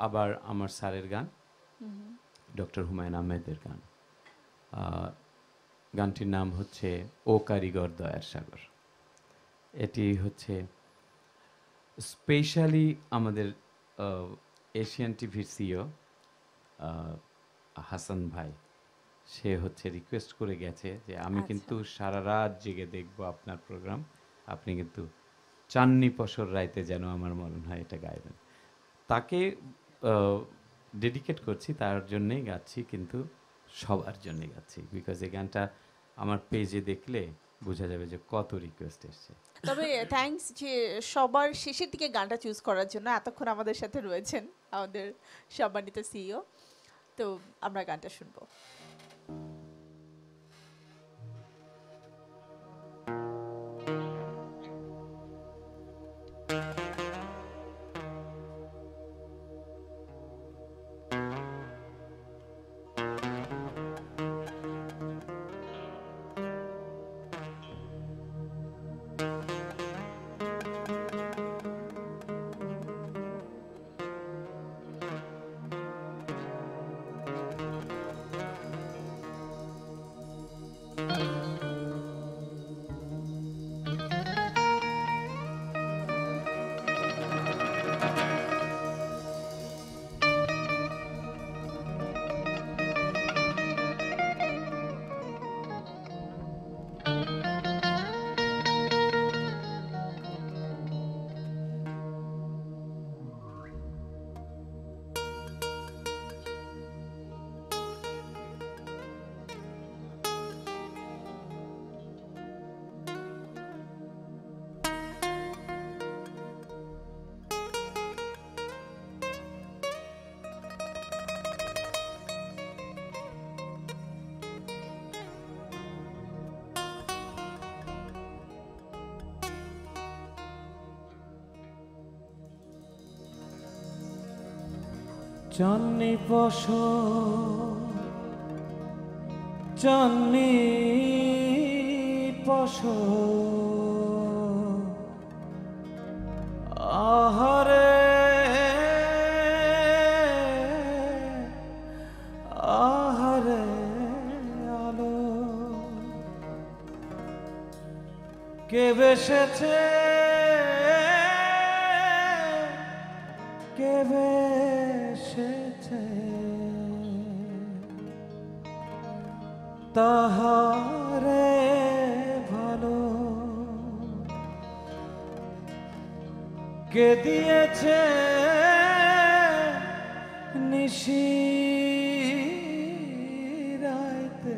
आबार आमार सारेर गान डॉक्टर हुमायुन आहमेदेर गान गानটির नाम হচ্ছে ও কারিগর দয়ার সাগর এটি হচ্ছে স্পেশালি আমাদের এশিয়ান টিভির সিও হাসান ভাই সে হচ্ছে রিকোয়েস্ট করে গেছে যে আমি কিন্তু সারা রাত জেগে দেখব আপনার প্রোগ্রাম আপনি কিন্তু চাননি পশর রাইতে যেন আমার মরণ হয় এটা গাইবেন তাকে ডেডিকেট করছি তার জন্যই গাচ্ছি কিন্তু সবার জন্য গাচ্ছি বিকজ এই গানটা আমার পেজে দেখলে বোঝা যাবে যে কত রিকোয়েস্ট আসছে তবে থ্যাঙ্কস যে সবার শেষের দিকে গানটা চুজ করার জন্য এতক্ষণ আমাদের সাথে রয়েছেন আমাদের সম্মানিত সিইও তো আমরা গানটা শুনবো चाँदनी बसो चाँदनी बसो आहरे आहरे आलो के बेसेछे के বেসেছে তাহারে ভালো কে দিয়েছে নিশি রাইতে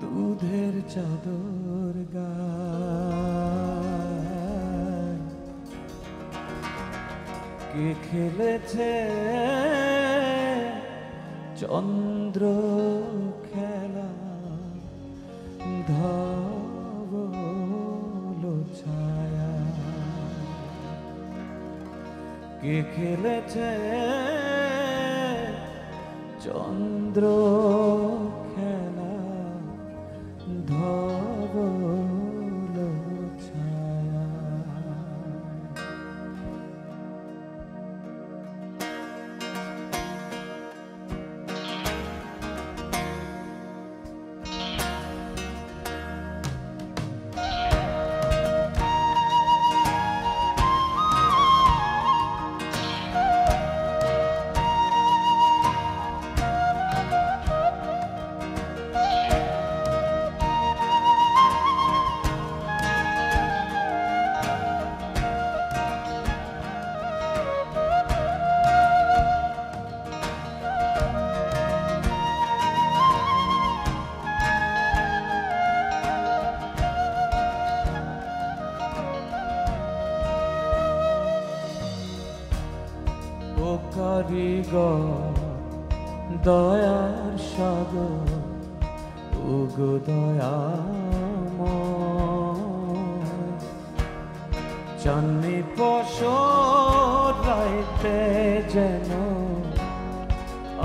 দুধের চাদর গায়ে के खेले चंद्र खेला धवल छाया के खेले चंद्र खेला धवल दयार सागर ओगो दयामय चाँदनी बसो राइते जेन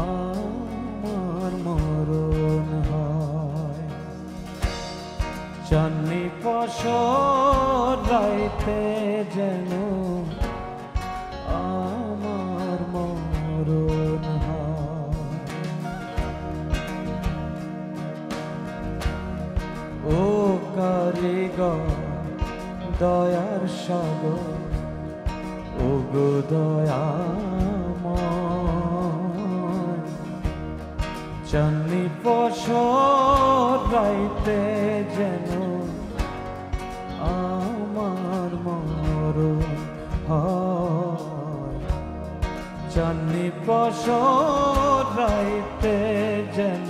आमार मरण हय चाँदनी बसो राइते जेन आमार मरण हय ओ कारीगर दयार सागर ओ गो दयामय चाँदनी बसो राइते जेन आमार मरण हय चाँदनी बसो राइते जेन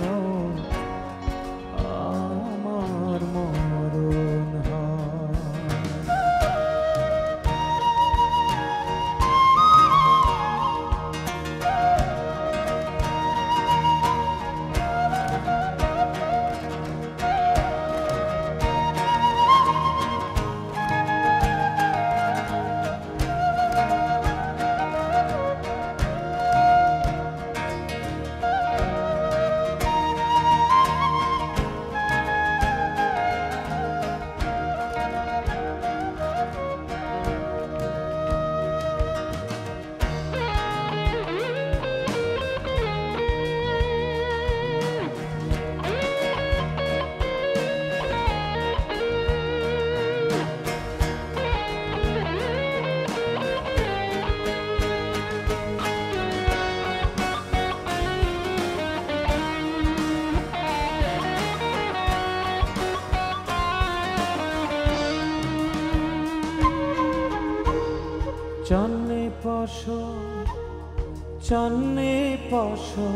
चाँदनी बसो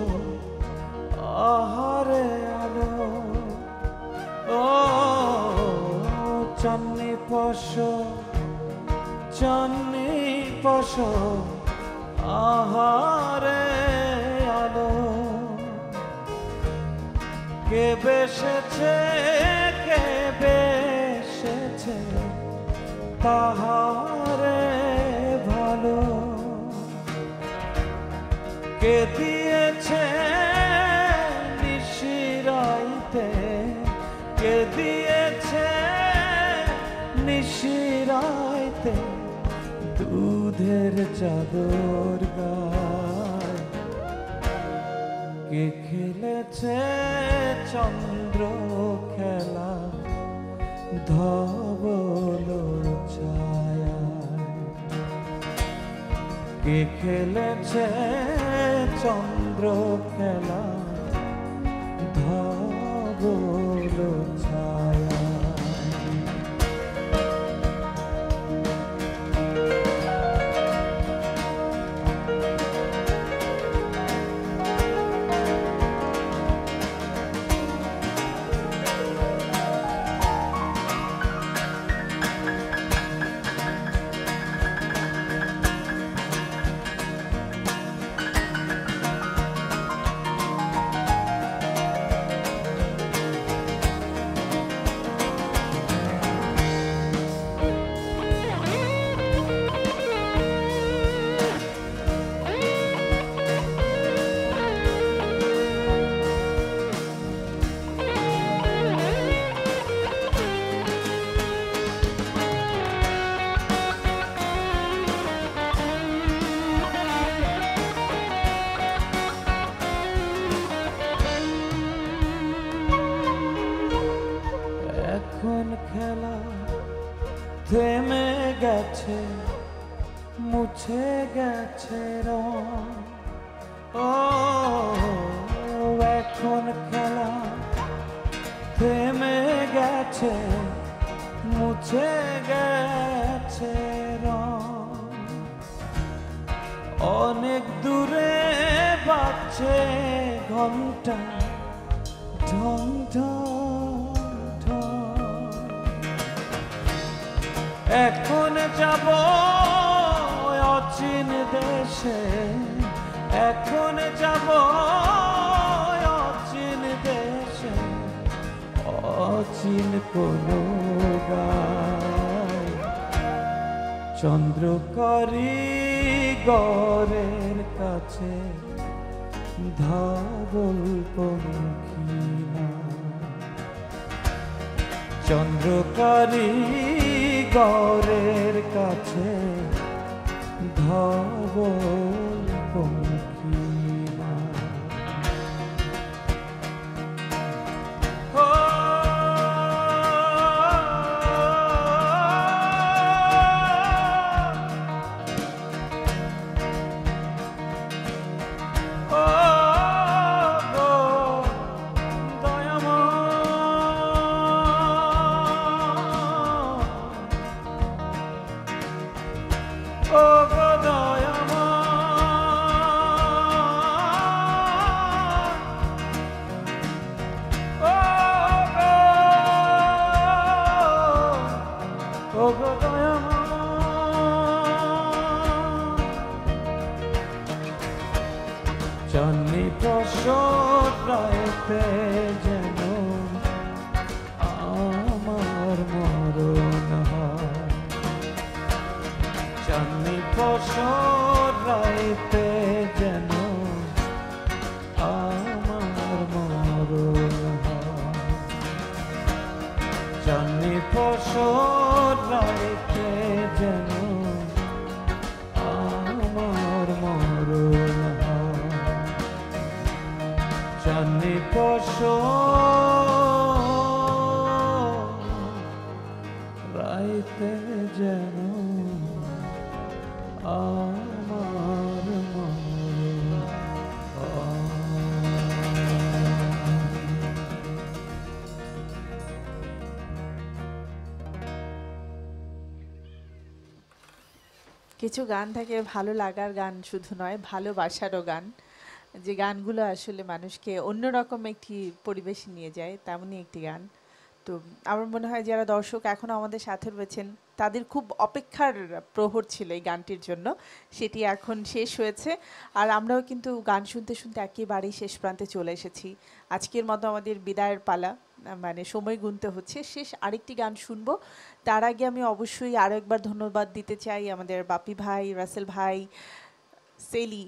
आहारे आलो ओ चाँदनी बसो आहारे आलो के बेसेछे ताहारे भालो के दिए निशिराइते के दिए निशिराइते दूधेर चादर गाय के खेलेছে चंद्र खेला धवलोर छाया के खेलेছে चंद्र खेला धवलोर छाया মুছে গেছে রং ও এখন খেলা থেমে গেছে মুছে গেছে রং অনেক দূরে বাজছে ঘন্টা ঢং ঢং ঢং এখন যাব অচিন দেশে এখন যাব অচিন দেশে অচিন কোনো গায় চন্দ্রকারী গরের কাছে ধবল পঙ্খিনা চন্দ্রকারী গরের কাছে ধবল পঙ্খিনা কিছু গান থাকে ভালো লাগার গান শুধু নয়, ভালোবাসারও গান, যে গানগুলো আসলে মানুষকে অন্যরকম একটি পরিবেশে নিয়ে যায়, তেমনই একটি গান। তো আমার মনে হয় যারা দর্শক এখনও আমাদের সাথে রয়েছেন তাদের খুব অপেক্ষার প্রহর ছিল এই গানটির জন্য, সেটি এখন শেষ হয়েছে। আর আমরাও কিন্তু গান শুনতে শুনতে একেবারেই শেষ প্রান্তে চলে এসেছি। আজকের মতো আমাদের বিদায়ের পালা, মানে সময় গুনতে হচ্ছে। শেষ আরেকটি গান শুনবো, তার আগে আমি অবশ্যই আরও একবার ধন্যবাদ দিতে চাই আমাদের বাপি ভাই, রাসেল ভাই, सेली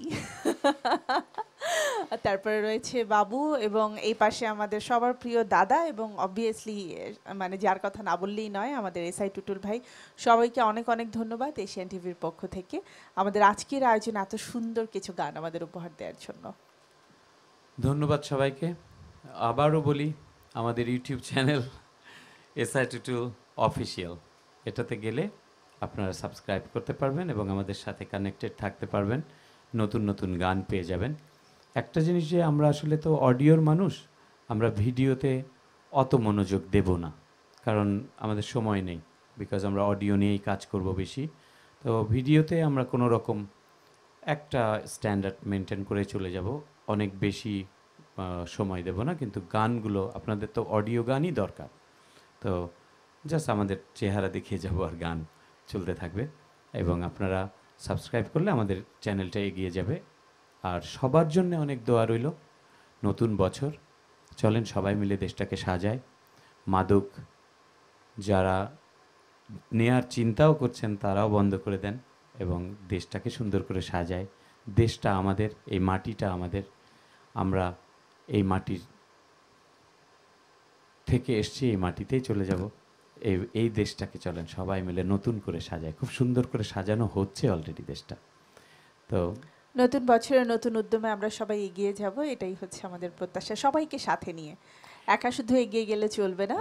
तारपर रयेछे बाबू एवं एई पाशे आमादेर सबार प्रिय दादा एवं अबवियासलि माने जार कथा ना बोललेई नय आमादेर एस आई टुटुल भाई सबाइके अनेक अनेक धन्यवाद एशियान टीभिर पक्ष थेके आमादेर आजकेर आयोजने एत सुंदर किछु गान आमादेर उपहार देওয়ার জন্য धन्यवाद सबाइके आबारो बोली आमादेर YouTube channel S I Tutul official एटाते गेले আপনারা সাবস্ক্রাইব করতে পারবেন এবং আমাদের সাথে কানেক্টেড থাকতে পারবেন নতুন নতুন গান পেয়ে যাবেন একটা জিনিস যে আমরা আসলে তো অডিওর মানুষ আমরা ভিডিওতে অত মনোযোগ দেব না কারণ আমাদের সময় নেই বিকজ আমরা অডিও নিয়েই কাজ করব বেশি তো ভিডিওতে আমরা কোনো রকম একটা স্ট্যান্ডার্ড মেইনটেইন করে চলে যাব অনেক বেশি সময় দেব না কিন্তু গানগুলো আপনাদের তো অডিও গানই দরকার তো জাস্ট আমাদের চেহারা দেখিয়ে যাব আর গান चलते थाकबे एवं आपनारा सबस्क्राइब करले आमादेर चैनलटा एगिए जाबे आर सबार जन्य अनेक दोया रइलो नतून बछर चलें सबाई मिले देशटाके साजाय मादक जारा नेयार चिंताओ करछेन ताराओ बंद करे देन एवं देशटाके सुंदर करे साजाय देशटा आमादेर एई माटिटा आमादेर आमरा एई माटिर थेके एसेछी एई माटितेई चले जाबो এই দেশটাকে চলেন সবাই মিলে নতুন করে সাজায় খুব সুন্দর করে সাজানো হচ্ছে অলরেডি দেশটা তো নতুন বছরে নতুন উদ্যমে আমরা সবাই এগিয়ে যাব এটাই হচ্ছে আমাদের প্রত্যাশা সবাইকে সাথে নিয়ে একা শুধু এগিয়ে গেলে চলবে না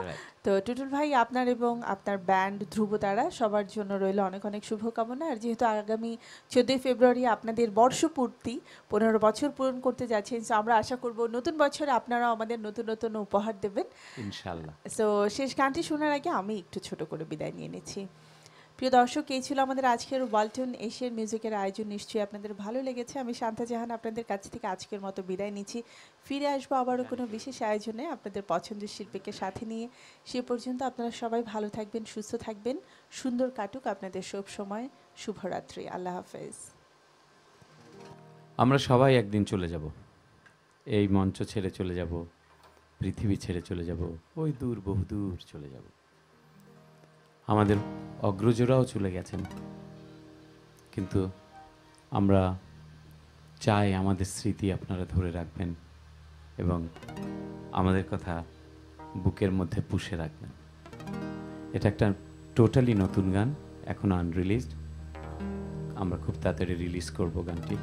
তো টুটুল ভাই আপনার এবং আপনার ব্যান্ড ধ্রুব তারা সবার জন্য রইল অনেক অনেক শুভকামনা আর যেহেতু আগামী ১৪ ফেব্রুয়ারি আপনাদের বর্ষপূর্তি ১৫ বছর পূরণ করতে যাচ্ছেন সো আমরা আশা করব নতুন বছরে আপনারা আমাদের নতুন নতুন উপহার দেবেন ইনশাআল্লাহ সো শেষ গানটি শোনার আগে আমি একটু ছোট করে বিদায় নিয়ে নেছি প্রিয় দর্শক এই ছিল আমাদের আজকের ওয়ালটন এশিয়ান মিউজিকের আয়োজন নিশ্চয়ই আপনাদের ভালো লেগেছে আমি শান্তা জাহান আপনাদের কাছ থেকে আজকের মতো বিদায় নিচ্ছি ফিরে আসবো আবারও কোনো বিশেষ আয়োজনে আপনাদের পছন্দের শিল্পীকে সাথে নিয়ে সে পর্যন্ত আপনারা সবাই ভালো থাকবেন সুস্থ থাকবেন সুন্দর কাটুক আপনাদের সব সময় শুভরাত্রি আল্লাহ হাফেজ আমরা সবাই একদিন চলে যাব এই মঞ্চ ছেড়ে চলে যাব পৃথিবী ছেড়ে চলে যাব ওই দূর বহুদূর চলে যাব আমাদের অগ্রজরাও চলে গেছেন কিন্তু আমরা চাই আমাদের স্মৃতি আপনারা ধরে রাখবেন এবং আমাদের কথা বুকের মধ্যে পুষে রাখবেন এটা একটা টোটালি নতুন গান এখনো আনরিলিজড আমরা খুব তাড়াতাড়ি রিলিজ করব গানটি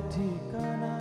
ঠিকানা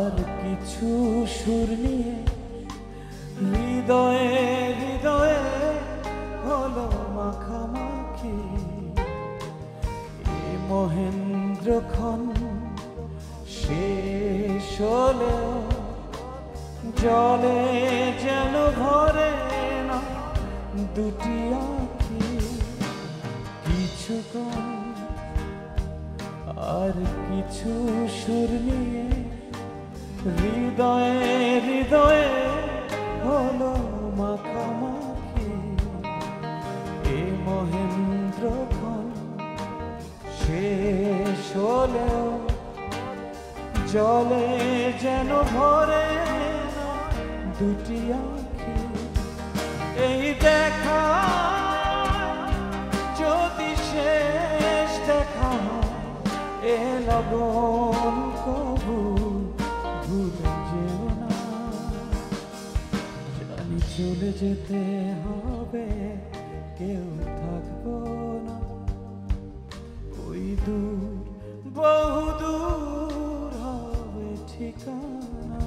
আর কিছু সুর নিয়ে হৃদয়ে হৃদয়ে হলো মাখামাখি এ মহেন্দ্রক্ষণ শেষ হলেও জলে যেন ভরে না দুটি আঁখি কিছুক্ষণ আর কিছু সুর নিয়ে হৃদয়ে হৃদয়ে হলো মাখামাখি এ মহেন্দ্রক্ষণ শেষ হলেও জলে যেন ভরে না দুটি আঁখি এই দেখা যদি শেষ দেখা এ লগন কবু ভুলে যেও না জানি চলে যেতে হবে কেউ থাকবো না ওই দূর বহু দূর হবে ঠিকানা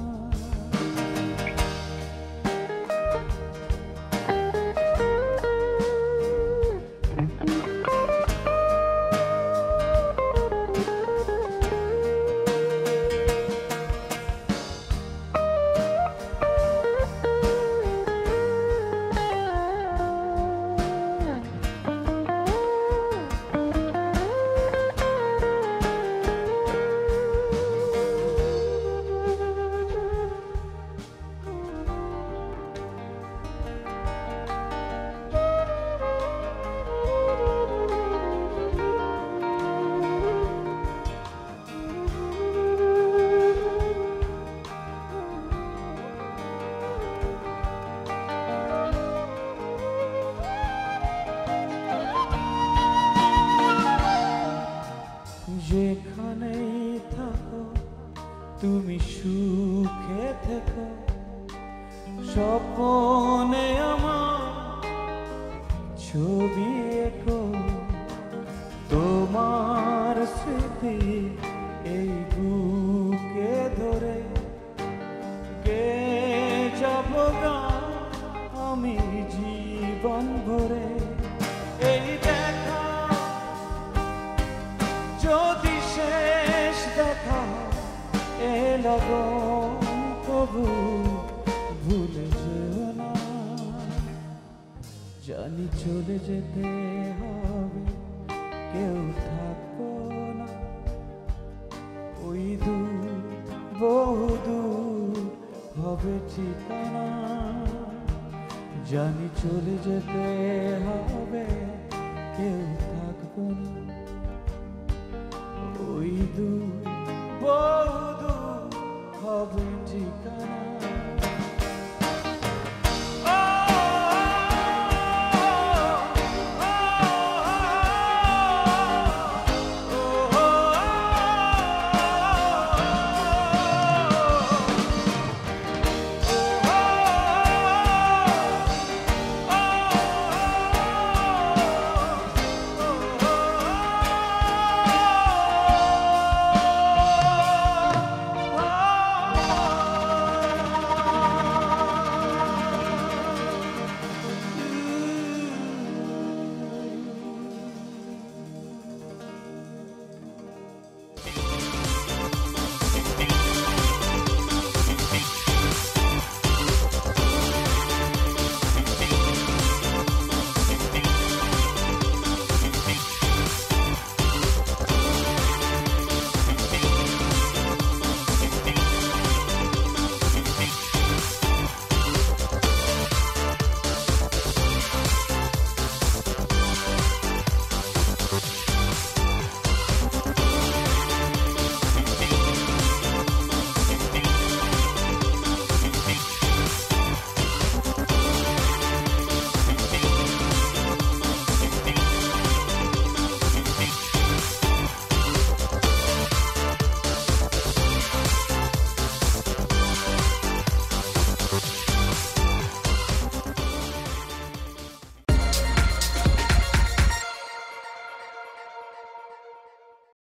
তুমি সুখে থেকো স্বপ্নে আমার ছবি এঁকো তোমার স্মৃতি এই বুকে ধরে কে যাবো গান আমি জীবন ভরে এই দেখা যদি শেষ দেখা लगन कबू भूल जेओ ना जानी चले जेते हबे केउ थाकबो ना ओई दूर बहु दूर हबे ठिकाना जानी चले जेते हबे